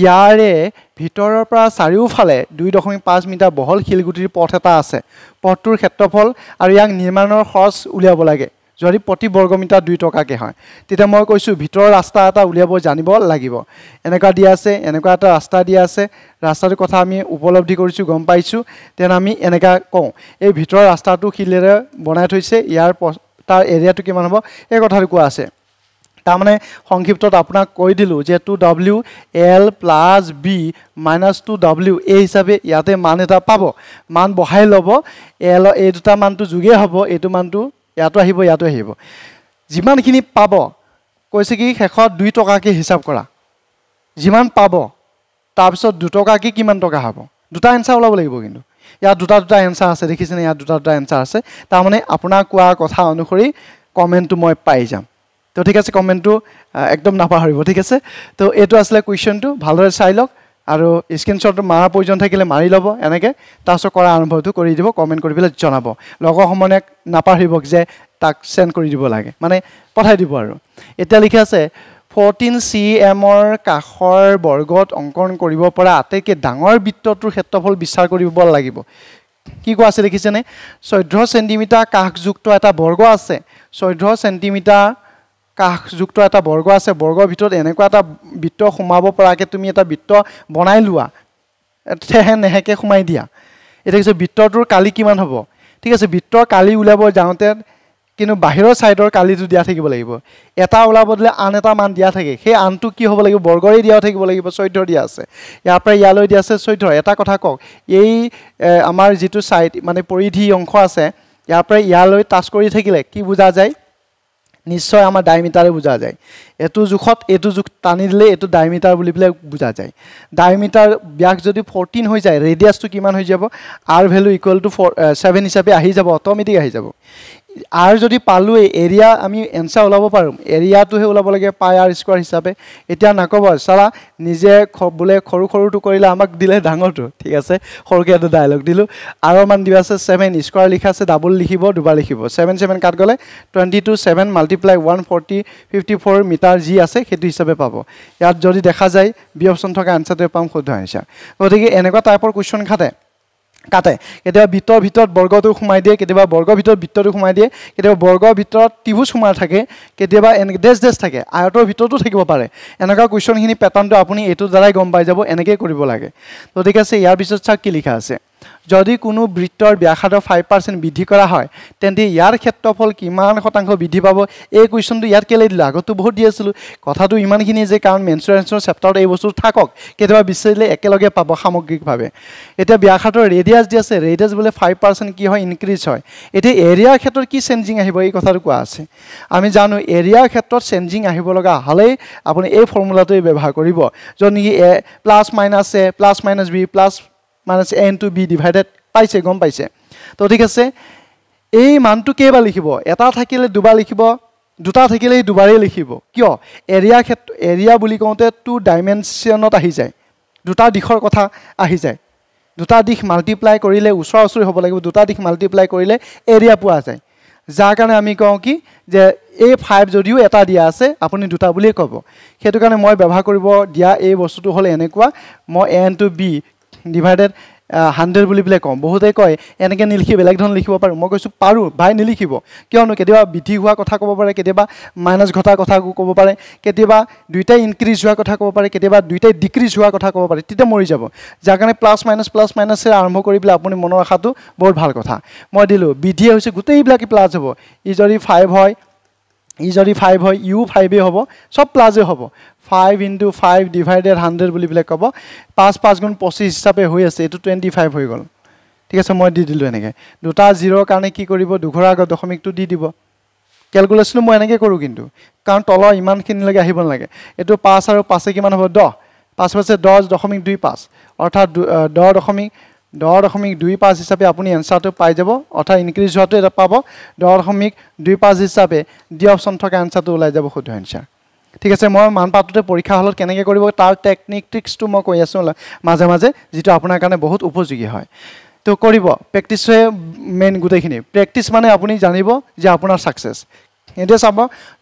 ইয়াৰে ভিতৰৰ পৰা চাৰিওফালে 2.5 মিটাৰ বহল শিলগুটিৰ পথ এটা আছে পথটোৰ ক্ষেত্ৰফল আৰু ইয়াক নিৰ্মাণৰ খৰচ উলিয়াব লাগে যদি প্ৰতি বৰ্গমিটাৰ 2 টকাকৈ হয় তেতিয়া মই কৈছোঁ ভিতৰৰ ৰাস্তা এটা উলিয়াব জানিব লাগিব এনেকুৱা দিয়া আছে এনেকুৱা এটা ৰাস্তা দিয়া আছে ৰাস্তাটোৰ কথা আমি উপলব্ধি কৰিছোঁ গম পাইছোঁ তেন আমি এনেকুৱা কওঁ এই ভিতৰৰ ৰাস্তাটো শিলেৰে বনাই থৈছে ইয়াৰ তাৰ এৰিয়াটো কিমান হ'ব এই কথাটো কোৱা আছে তাৰমানে সংক্ষিপ্তত আপোনাক কৈ দিলোঁ যে 2 W L plus B minus 2 W এই হিচাপে ইয়াতে মান এটা পাব মান বঢ়াই ল'ব এল এই দুটা মানটো যোগেই হ'ব এইটো মানটো ইয়াতো আহিব যিমানখিনি পাব কৈছে কি শেষত 2 টকাকৈ হিচাপ কৰা যিমান পাব তাৰপিছত 2 টকাকৈ কিমান টকা হ'ব দুটা এনচাৰ ওলাব লাগিব কিন্তু ইয়াত দুটা এনচাৰ আছে দেখিছেনে ইয়াত দুটা এনচাৰ আছে তাৰমানে আপোনাৰ কোৱা কথা অনুসৰি কমেণ্টটো মই পাই যাম তো ঠিক আছে কমেণ্টটো একদম নাপাহৰিব ঠিক আছে তো এইটো আছিলে কুৱেশ্যনটো ভালদৰে চাই লওক আৰু স্ক্ৰীনশ্বটটো মাৰা প্ৰয়োজন থাকিলে মাৰি ল'ব এনেকৈ তাৰপিছত কৰা আৰম্ভটো কৰি দিব কমেণ্ট কৰি পেলাই জনাব লগৰ সমনীয়াক নাপাহৰিব যে তাক চেণ্ড কৰি দিব লাগে মানে পঠাই দিব আৰু এতিয়া লিখা আছে 14 cm কাষৰ বৰ্গত অংকন কৰিব পৰা আটাইতকৈ ডাঙৰ বৃত্তটোৰ ক্ষেত্ৰফল বিচাৰ কৰিব লাগিব কি কোৱা আছে দেখিছেনে 14 চেণ্টিমিটাৰ কাষযুক্ত এটা বৰ্গ আছে 14 চেণ্টিমিটাৰ কাষযুক্ত এটা বৰ্গ আছে বৰ্গৰ ভিতৰত এনেকুৱা এটা বৃত্ত সোমাব পৰাকৈ তুমি এটা বৃত্ত বনাই লোৱা ঠেহে নেহেকৈ সোমাই দিয়া এতিয়া কৈছে বৃত্তটোৰ কালি কিমান হ'ব ঠিক আছে বৃত্তৰ কালি উলিয়াব যাওঁতে কিন্তু বাহিৰৰ ছাইডৰ কালিটো দিয়া থাকিব লাগিব, এটা ওলা বদলে আন এটা মান দিয়া থাকে, সেই আনটো কি হ'ব লাগিব, বৰ্গৰে দিয়াও থাকিব লাগিব। 14 দিয়া আছে, ইয়াৰ পৰা ইয়ালৈ দিয়া আছে 14। এটা কথা কওক, এই আমাৰ যিটো ছাইড মানে পৰিধি অংশ আছে, ইয়াৰ পৰা ইয়ালৈ টাচ কৰি থাকিলে কি বুজা যায়, নিশ্চয় আমাৰ ডায়মিটাৰে বুজা যায়। এইটো জোখত এইটো জোখ টানি দিলে এইটো ডায়মিটাৰ বুলি পেলাই বুজা যায়। ডায়মিটাৰ ব্যাস যদি 14 হৈ যায়, ৰেডিয়াছটো কিমান হৈ যাব, আৰ ভেলু ইকুৱেল টু 7 হিচাপে আহি যাব, অট'মেটিক আহি যাব। আৰ যদি পালোঁৱে, এৰিয়া আমি এনচাৰ ওলাব পাৰোঁ, এৰিয়াটোহে ওলাব লাগে পাই আৰ স্কুৱাৰ হিচাপে। এতিয়া নক'ব চালা নিজে বোলে সৰু সৰুটো কৰিলে আমাক দিলে ডাঙৰটো, ঠিক আছে সৰুকৈ এটা ডায়লগ দিলোঁ। আৰৰ মান দিয়া আছে 7, স্কুৱাৰ লিখা আছে, ডাবল লিখিব, দুবাৰ লিখিব। 7 7 কাট গ'লে 22 7 মাল্টিপ্লাই 140 54 মিটাৰ যি আছে সেইটো হিচাপে পাব। ইয়াত যদি দেখা যায় বি অপশ্যন থকা আনচাৰটোৱে পাম শুদ্ধ আনচাৰ। গতিকে এনেকুৱা টাইপৰ কুৱেশ্যন কাটে। কেতিয়াবা বৃত্তৰ ভিতৰত বৰ্গটো সোমাই দিয়ে, কেতিয়াবা বৰ্গৰ ভিতৰত বৃত্তটো সোমাই দিয়ে, কেতিয়াবা বৰ্গৰ ভিতৰত ত্ৰিভুজ সোমাই থাকে, কেতিয়াবা ডেছ ডেছ থাকে, আয়তৰ ভিতৰতো থাকিব পাৰে। এনেকুৱা কুৱেশ্যনখিনি পেটাৰ্ণটো আপুনি এইটোৰ দ্বাৰাই গম পাই যাব, এনেকৈয়ে কৰিব লাগে। তো ঠিক আছে, ইয়াৰ পিছত চাওক কি লিখা আছে, যদি কোনো বৃত্তৰ ব্যাসাৰ্ধ 5% বৃদ্ধি কৰা হয় তেন্তে ইয়াৰ ক্ষেত্ৰফল কিমান শতাংশ বৃদ্ধি পাব। এই কুৱেশ্যনটো ইয়াত কেলৈ দিলোঁ, আগতো বহুত দি আছিলোঁ। কথাটো ইমানখিনি যে কাৰণ মেনচুৰেশ্যনৰ চেপ্টাৰত এই বস্তুটো থাকক, কেতিয়াবা বিচাৰিলে একেলগে পাব সামগ্ৰিকভাৱে। এতিয়া ব্যাসাৰ্ধৰ ৰেডিয়াছ দি আছে, ৰেডিয়াছ বোলে 5% কি হয়, ইনক্ৰিজ হয়। এতিয়া এৰিয়াৰ ক্ষেত্ৰত কি চেঞ্জিং আহিব, এই কথাটো কোৱা আছে। আমি জানো এৰিয়াৰ ক্ষেত্ৰত চেঞ্জিং আহিব লগা হ'লেই আপুনি এই ফৰ্মুলাটোৱে ব্যৱহাৰ কৰিব, য'ত নেকি A plus minus A plus minus B plus minus A into B divided পাইছে, গম পাইছে। তো ঠিক আছে, এই মানটো কেইবাৰ লিখিব, এটা থাকিলে দুবাৰ লিখিব, দুটা থাকিলে দুবাৰেই লিখিব। কিয়, এৰিয়া ক্ষেত্ৰ এৰিয়া বুলি কওঁতে 2 ডাইমেনশ্যনত আহি যায়, দুটা দিশৰ কথা আহি যায়। দুটা দিশ মাল্টিপ্লাই কৰিলে ওচৰা ওচৰি হ'ব লাগিব, দুটা দিশ মাল্টিপ্লাই কৰিলে এৰিয়া পোৱা যায়। যাৰ কাৰণে আমি কওঁ কি যে এই 5 যদিও এটা দিয়া আছে আপুনি দুটা বুলিয়ে ক'ব। সেইটো কাৰণে মই ব্যৱহাৰ কৰিব দিয়া এই বস্তুটো হ'ল এনেকুৱা, মই এ ইনটু বি ডিভাইডেড 100 বুলি পেলাই কওঁ। বহুতেই কয় এনেকৈ নিলিখি বেলেগ ধৰণে লিখিব পাৰোঁ, মই কৈছোঁ পাৰোঁ ভাই, নিলিখিব। কিয়নো কেতিয়াবা বৃদ্ধি হোৱা কথা ক'ব পাৰে, কেতিয়াবা মাইনাছ ঘটাৰ কথা ক'ব পাৰে, কেতিয়াবা দুয়োটাই ইনক্ৰিজ হোৱাৰ কথা ক'ব পাৰে, কেতিয়াবা দুয়োটাই ডিক্ৰিজ হোৱাৰ কথা ক'ব পাৰে, তেতিয়া মৰি যাব। যাৰ কাৰণে প্লাছ মাইনাছে আৰম্ভ কৰি পেলাই আপুনি মনত ৰখাটো বহুত ভাল কথা। মই দিলোঁ বৃদ্ধিয়ে হৈছে গোটেইবিলাকে প্লাছ হ'ব, ই যদি 5 হয়, ইউ 5 হ'ব, চব প্লাজে হ'ব। 5 ইনটু 5 ডিভাইডেড 100 বুলি পেলাই ক'ব, 5 × 5 = 25 হিচাপে হৈ আছে, এইটো 25 হৈ গ'ল। ঠিক আছে, মই দি দিলোঁ এনেকৈ। দুটা জিৰ'ৰ কাৰণে কি কৰিব, দুঘৰা আগত দশমিকটো দি দিব। কেলকুলেশ্যনো মই এনেকৈ কৰোঁ কিন্তু, কাৰণ তলৰ ইমানখিনিলৈকে আহিব নালাগে। এইটো 5 আৰু 5 কিমান হ'ব, 10, 5 × 5 = 10.25, অৰ্থাৎ 10.25 হিচাপে আপুনি এনচাৰটো পাই যাব। অৰ্থাৎ ইনক্ৰিজ হোৱাটো এটা পাব 10.25 হিচাপে, ডি অপশ্যন থকা এনচাৰটো ওলাই যাব শুদ্ধ এনচাৰ। ঠিক আছে, মই মানপাত্ৰতে পৰীক্ষা হ'লত কেনেকৈ কৰিব তাৰ টেকনিক ট্ৰিক্সটো মই কৈ আছোঁ মাজে মাজে, যিটো আপোনাৰ কাৰণে বহুত উপযোগী হয়। তো কৰিব, প্ৰেক্টিছে মেইন গোটেইখিনি। প্ৰেক্টিছ মানে আপুনি জানিব যে আপোনাৰ ছাকচেছ। এতিয়া চাব,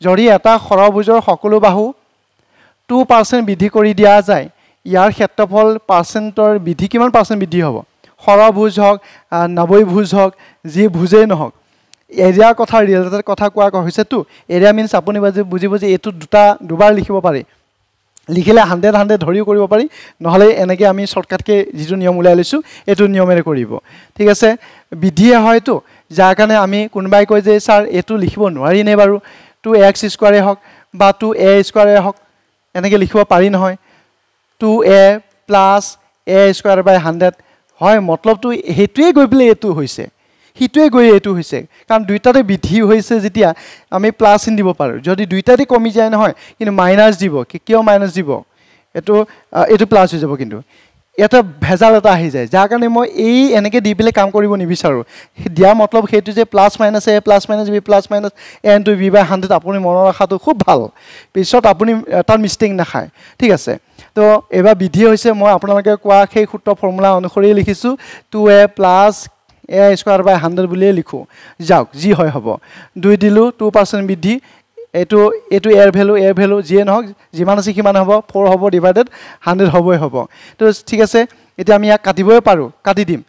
যদি এটা সৰভুজৰ সকলো বাহু 2% বৃদ্ধি কৰি দিয়া যায়, ইয়াৰ ক্ষেত্ৰফল পাৰ্চেণ্টৰ বৃদ্ধি কিমান পাৰ্চেণ্ট বৃদ্ধি হ'ব। সৰভুজ হওক, নবৈভুজ হওক, যি ভুজেই নহওক, এৰিয়াৰ কথা ৰিলেটেড কথা কোৱা হৈছেতো। এৰিয়া মিনছ আপুনি বুজি এইটো দুবাৰ লিখিব পাৰি, লিখিলে 100 ধৰিও কৰিব পাৰি, নহ'লে এনেকৈ আমি শ্বৰ্টকাটকৈ যিটো নিয়ম ওলাই লৈছোঁ এইটো নিয়মেৰে কৰিব। ঠিক আছে, বৃদ্ধিয়ে হয়তো, যাৰ কাৰণে আমি কোনোবাই কয় যে ছাৰ এইটো লিখিব নোৱাৰিনে বাৰু, 2x² হওক বা 2a² হওক, এনেকৈ লিখিব পাৰি নহয়, 2a + a² / 100 হয়। মতলবটো সেইটোৱে গৈ পেলাই এইটো হৈছে, সিটোৱে গৈ এইটো হৈছে, কাৰণ দুয়োটাতে বৃদ্ধি হৈছে যেতিয়া আমি প্লাছ চিন দিব পাৰোঁ। যদি দুয়োটাতে কমি যায় নহয় কিন্তু মাইনাছ দিব, কিয় মাইনাছ দিব, এইটো প্লাছ হৈ যাব। কিন্তু এটা ভেজাল এটা আহি যায়, যাৰ কাৰণে মই এই এনেকৈ দি পেলাই কাম কৰিব নিবিচাৰোঁ। দিয়া মতলব সেইটো যে plus minus A plus minus A into B by 100 আপুনি মনত ৰখাটো খুব ভাল, পিছত আপুনি তাৰ মিষ্টেক নাখায়। ঠিক আছে, তো এইবাৰ বৃদ্ধি হৈছে, মই আপোনালোকে কোৱা সেই সূত্ৰ ফৰ্মুলা অনুসৰি লিখিছোঁ, 2a + a² / 100 বুলিয়ে লিখোঁ। যাওক যি হয় হ'ব। 2 দিলোঁ, 2% বৃদ্ধি, এইটো এৰ ভেলু যিয়ে নহওক যিমান আছে সিমান হ'ব, 4 হ'ব ডিভাইডেড 100 হ'বই হ'ব। তো ঠিক আছে, এতিয়া আমি ইয়াক কাটিবই পাৰোঁ, কাটি দিম,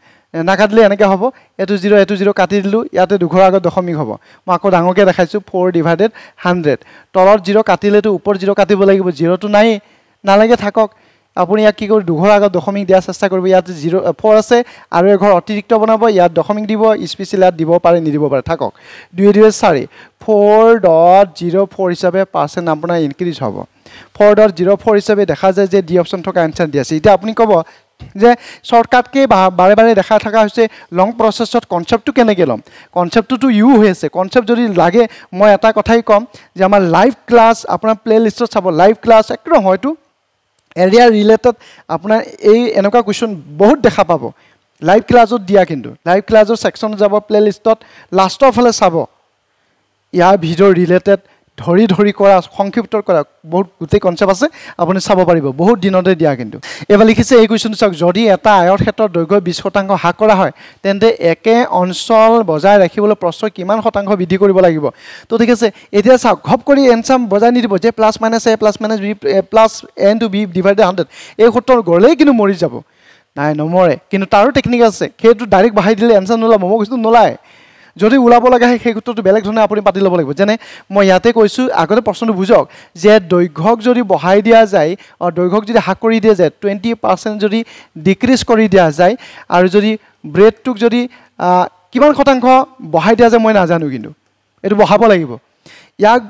নাকাটিলে এনেকৈ হ'ব, এইটো জিৰ' কাটি দিলোঁ, ইয়াতে দুঘৰ আগত দশমিক হ'ব। মই আকৌ ডাঙৰকৈ দেখাইছোঁ, 4 ডিভাইডেড 100, তলত 0 কাটিলেতো ওপৰত 0 কাটিব লাগিব, 0টো নাই, নালাগে থাকক। আপুনি ইয়াক কি কৰি দুঘৰ আগত দশমিক দিয়াৰ চেষ্টা কৰিব। ইয়াত 04 আছে আৰু এঘৰ অতিৰিক্ত বনাব, ইয়াত দশমিক দিব, স্পেচিয়েল ইয়াত দিব পাৰে নিদিব পাৰে, থাকক 2 4 4.04 হিচাপে পাৰ্চেণ্ট আপোনাৰ ইনক্ৰিজ হ'ব। 4.04 হিচাপে দেখা যায় যে ডি অপশ্যন থকা এনচাৰ দিয়া আছে। এতিয়া আপুনি ক'ব যে শৰ্টকাটকে বাৰে বাৰে দেখা থকা হৈছে লং প্ৰচেছত কনচেপ্টটো কেনেকৈ ল'ম, কনচেপ্টটোতো ইউ হৈ আছে। কনচেপ্ট যদি লাগে মই এটা কথাই ক'ম যে আমাৰ লাইভ ক্লাছ আপোনাৰ প্লে'লিষ্টত চাব, লাইভ ক্লাছ একদম হয়তো এৰিয়া ৰিলেটেড আপোনাৰ এই এনেকুৱা কুৱেশ্যন বহুত দেখা পাব লাইভ ক্লাছত দিয়া, কিন্তু লাইভ ক্লাছৰ ছেকশ্যনত যাব, প্লে'লিষ্টত লাষ্টৰ ফালে চাব ইয়াৰ ভিডিঅ' ৰিলেটেড ধৰি ধৰি কৰা সংক্ষিপ্ত কৰা বহুত গোটেই কনচেপ্ট আছে, আপুনি চাব পাৰিব বহুত দিনতে দিয়া। কিন্তু এইবাৰ লিখিছে এই কুৱেশ্যনটো চাওক, যদি এটা আয়ৰ ক্ষেত্ৰত দৈৰ্ঘ্য 20% হ্ৰাস কৰা হয় তেন্তে একে অঞ্চল বজাই ৰাখিবলৈ প্ৰশ্ৰয় কিমান শতাংশ বৃদ্ধি কৰিব লাগিব। তো ঠিক আছে, এতিয়া চাওক ঘপ কৰি এনচাম বজাই নিদিব যে plus minus A plus minus B plus N two B divided 100, এই সূত্ৰৰ গ'লেই কিন্তু মৰি যাব, নাই নমৰে, কিন্তু তাৰো টেকনিক আছে। সেইটো ডাইৰেক্ট বহাই দিলে এনচাৰ নোলাব, মই কৈছোঁ নোলায়। যদি ওলাব লাগে সেই ক্ষেত্ৰটো বেলেগ ধৰণে আপুনি পাতি ল'ব লাগিব। যেনে মই ইয়াতে কৈছোঁ, আগতে প্ৰশ্নটো বুজক যে দৈৰ্ঘ্যক যদি বঢ়াই দিয়া যায়, দৈৰ্ঘ্যক যদি হ্ৰাস কৰি দিয়া যায়, 20% যদি ডিক্ৰিজ কৰি দিয়া যায় আৰু যদি ব্ৰেডটোক যদি কিমান শতাংশ বঢ়াই দিয়া যায় মই নাজানো, কিন্তু এইটো বঢ়াব লাগিব। ইয়াক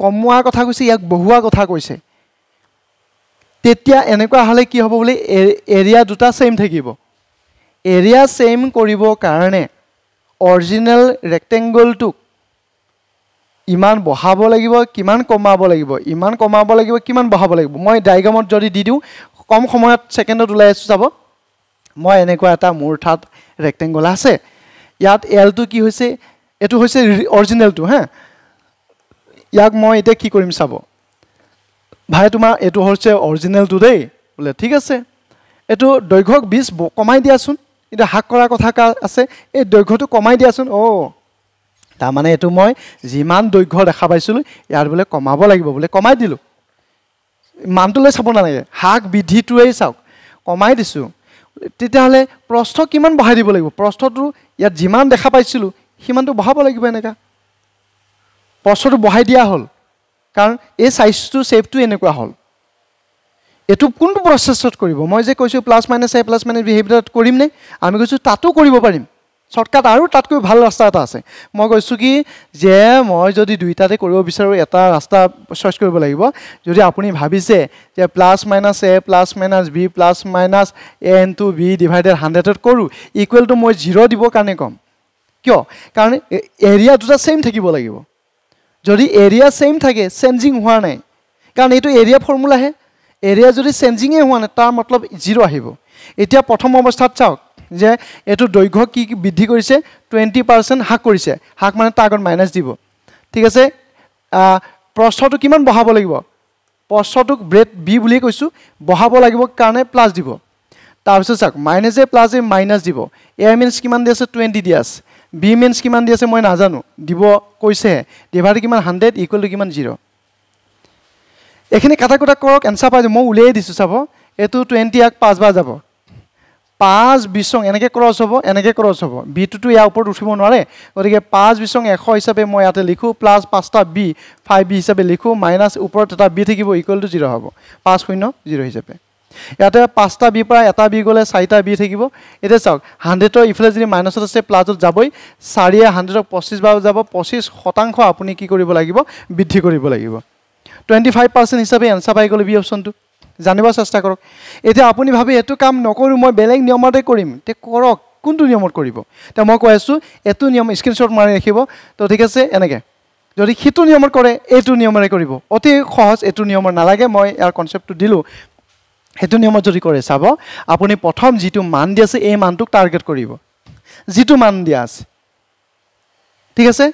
কমোৱাৰ কথা কৈছে, ইয়াক বঢ়োৱাৰ কথা কৈছে, তেতিয়া এনেকুৱা হ'লে কি হ'ব বুলি এৰিয়া দুটা ছেইম থাকিব। এৰিয়া ছেইম কৰিবৰ কাৰণে অৰিজিনেল ৰেক্টেংগলটোক ইমান বঢ়াব লাগিব, কিমান কমাব লাগিব, ইমান কমাব লাগিব, কিমান বঢ়াব লাগিব। মই ডায়েগ্ৰামত যদি দি দিওঁ কম সময়ত ছেকেণ্ডত ওলাই আছোঁ, চাব মই এনেকুৱা এটা মোৰ ঠাত ৰেক্টেংগল আছে, ইয়াত এলটো কি হৈছে, এইটো হৈছে অৰিজিনেলটো হা। ইয়াক মই এতিয়া কি কৰিম চাব, ভাই তোমাৰ এইটো হৈছে অৰিজিনেলটো দেই বোলে, ঠিক আছে এইটো দৈৰ্ঘ্যক 20 কমাই দিয়াচোন, কিন্তু হ্ৰাস কৰাৰ কথা আছে, এই দৈৰ্ঘ্যটো কমাই দিয়াচোন। অ' তাৰমানে এইটো মই যিমান দৈৰ্ঘ্য দেখা পাইছিলোঁ ইয়াৰ বোলে কমাব লাগিব বোলে, কমাই দিলোঁ। মানটোলৈ চাব নালাগে, হ্ৰাস বৃদ্ধিটোৱেই চাওক, কমাই দিছোঁ। তেতিয়াহ'লে প্ৰস্থ কিমান বঢ়াই দিব লাগিব, প্ৰস্থটো ইয়াত যিমান দেখা পাইছিলোঁ সিমানটো বঢ়াব লাগিব। এনেকুৱা প্ৰস্থটো বঢ়াই দিয়া হ'ল কাৰণ এই চাইজটো ছেপটো এনেকুৱা হ'ল। এইটো কোনটো প্ৰচেছত কৰিব, মই যে কৈছোঁ plus minus A plus minus B সেইবিলাক কৰিমনে, আমি কৈছোঁ তাতো কৰিব পাৰিম শ্বৰ্টকাট, আৰু তাতকৈ ভাল ৰাস্তা এটা আছে। মই কৈছোঁ কি যে মই যদি দুইটাতে কৰিব বিচাৰোঁ এটা ৰাস্তা চইচ কৰিব লাগিব। যদি আপুনি ভাবিছে যে plus minus A plus minus B plus minus A N two B divided 100ত কৰোঁ, ইকুৱেলটো মই 0 দিবৰ কাৰণে ক'ম। কিয়, কাৰণ এৰিয়া দুটা ছেইম থাকিব লাগিব। যদি এৰিয়া ছেইম থাকে, চেঞ্জিং হোৱা নাই, কাৰণ এইটো এৰিয়া ফৰ্মুলাহে, এৰিয়া যদি চেঞ্জিঙেই হোৱা নাই তাৰ মতলব 0 আহিব। এতিয়া প্ৰথম অৱস্থাত চাওক যে এইটো দৈৰ্ঘ্য কি বৃদ্ধি কৰিছে, 20% হ্ৰাস কৰিছে, হ্ৰাস মানে তাৰ আগত মাইনাছ দিব, ঠিক আছে। প্ৰস্থটো কিমান বঢ়াব লাগিব, প্ৰস্থটোক ব্ৰেড বি বুলিয়ে কৈছোঁ, বঢ়াব লাগিব কাৰণে প্লাছ দিব। তাৰপিছত চাওক মাইনাছে প্লাছে মাইনাছ দিব, এ মিনছ কিমান দি আছে 20 দি আছে, বি মিনছ কিমান দি আছে মই নাজানো, দিব কৈছেহে, ডিভাইড কিমান 100 ইকুৱেল টু কিমান 0। এইখিনি কাটা কুটা কৰক, এনচাৰ পাই মই উলিয়াই দিছোঁ চাব। এইটো 20 ইয়াক 5 বাৰ যাব, 5 20 এনেকৈ ক্ৰছ হ'ব, এনেকৈ ক্ৰছ হ'ব, বিটোতো ইয়াৰ ওপৰত উঠিব নোৱাৰে, গতিকে 5 20 100 হিচাপে মই ইয়াতে লিখোঁ, প্লাছ 5টা বি 5b হিচাপে লিখোঁ, মাইনাছ ওপৰত এটা বি থাকিব, ইকুৱেল টু 0 হ'ব, 5 0 0 হিচাপে। ইয়াতে 5টা বি পৰা এটা বি গ'লে 4টা বি থাকিব। এতিয়া চাওক 100ৰ ইফালে যদি মাইনাছত আছে প্লাছত যাবই, 4য়ে 100ক 25 বাৰ যাব, 25% আপুনি কি কৰিব লাগিব, বৃদ্ধি কৰিব লাগিব। 25% হিচাপে এনচাৰ পাই গ'লে বি অপশ্যনটো, জানিব চেষ্টা কৰক। এতিয়া আপুনি ভাবি এইটো কাম নকৰোঁ মই বেলেগ নিয়মতে কৰিম, তে কৰক, কোনটো নিয়মত কৰিব, তে মই কৈ আছোঁ এইটো নিয়ম স্ক্ৰীণশ্বট মাৰি ৰাখিব। তো ঠিক আছে, এনেকৈ যদি সিটো নিয়মত কৰে এইটো নিয়মেৰে কৰিব, অতি সহজ, এইটো নিয়মৰ নালাগে, মই ইয়াৰ কনচেপ্টটো দিলোঁ। সেইটো নিয়মত যদি কৰে চাব, আপুনি প্ৰথম যিটো মান দিয়া আছে এই মানটোক টাৰ্গেট কৰিব, যিটো মান দিয়া আছে, ঠিক আছে।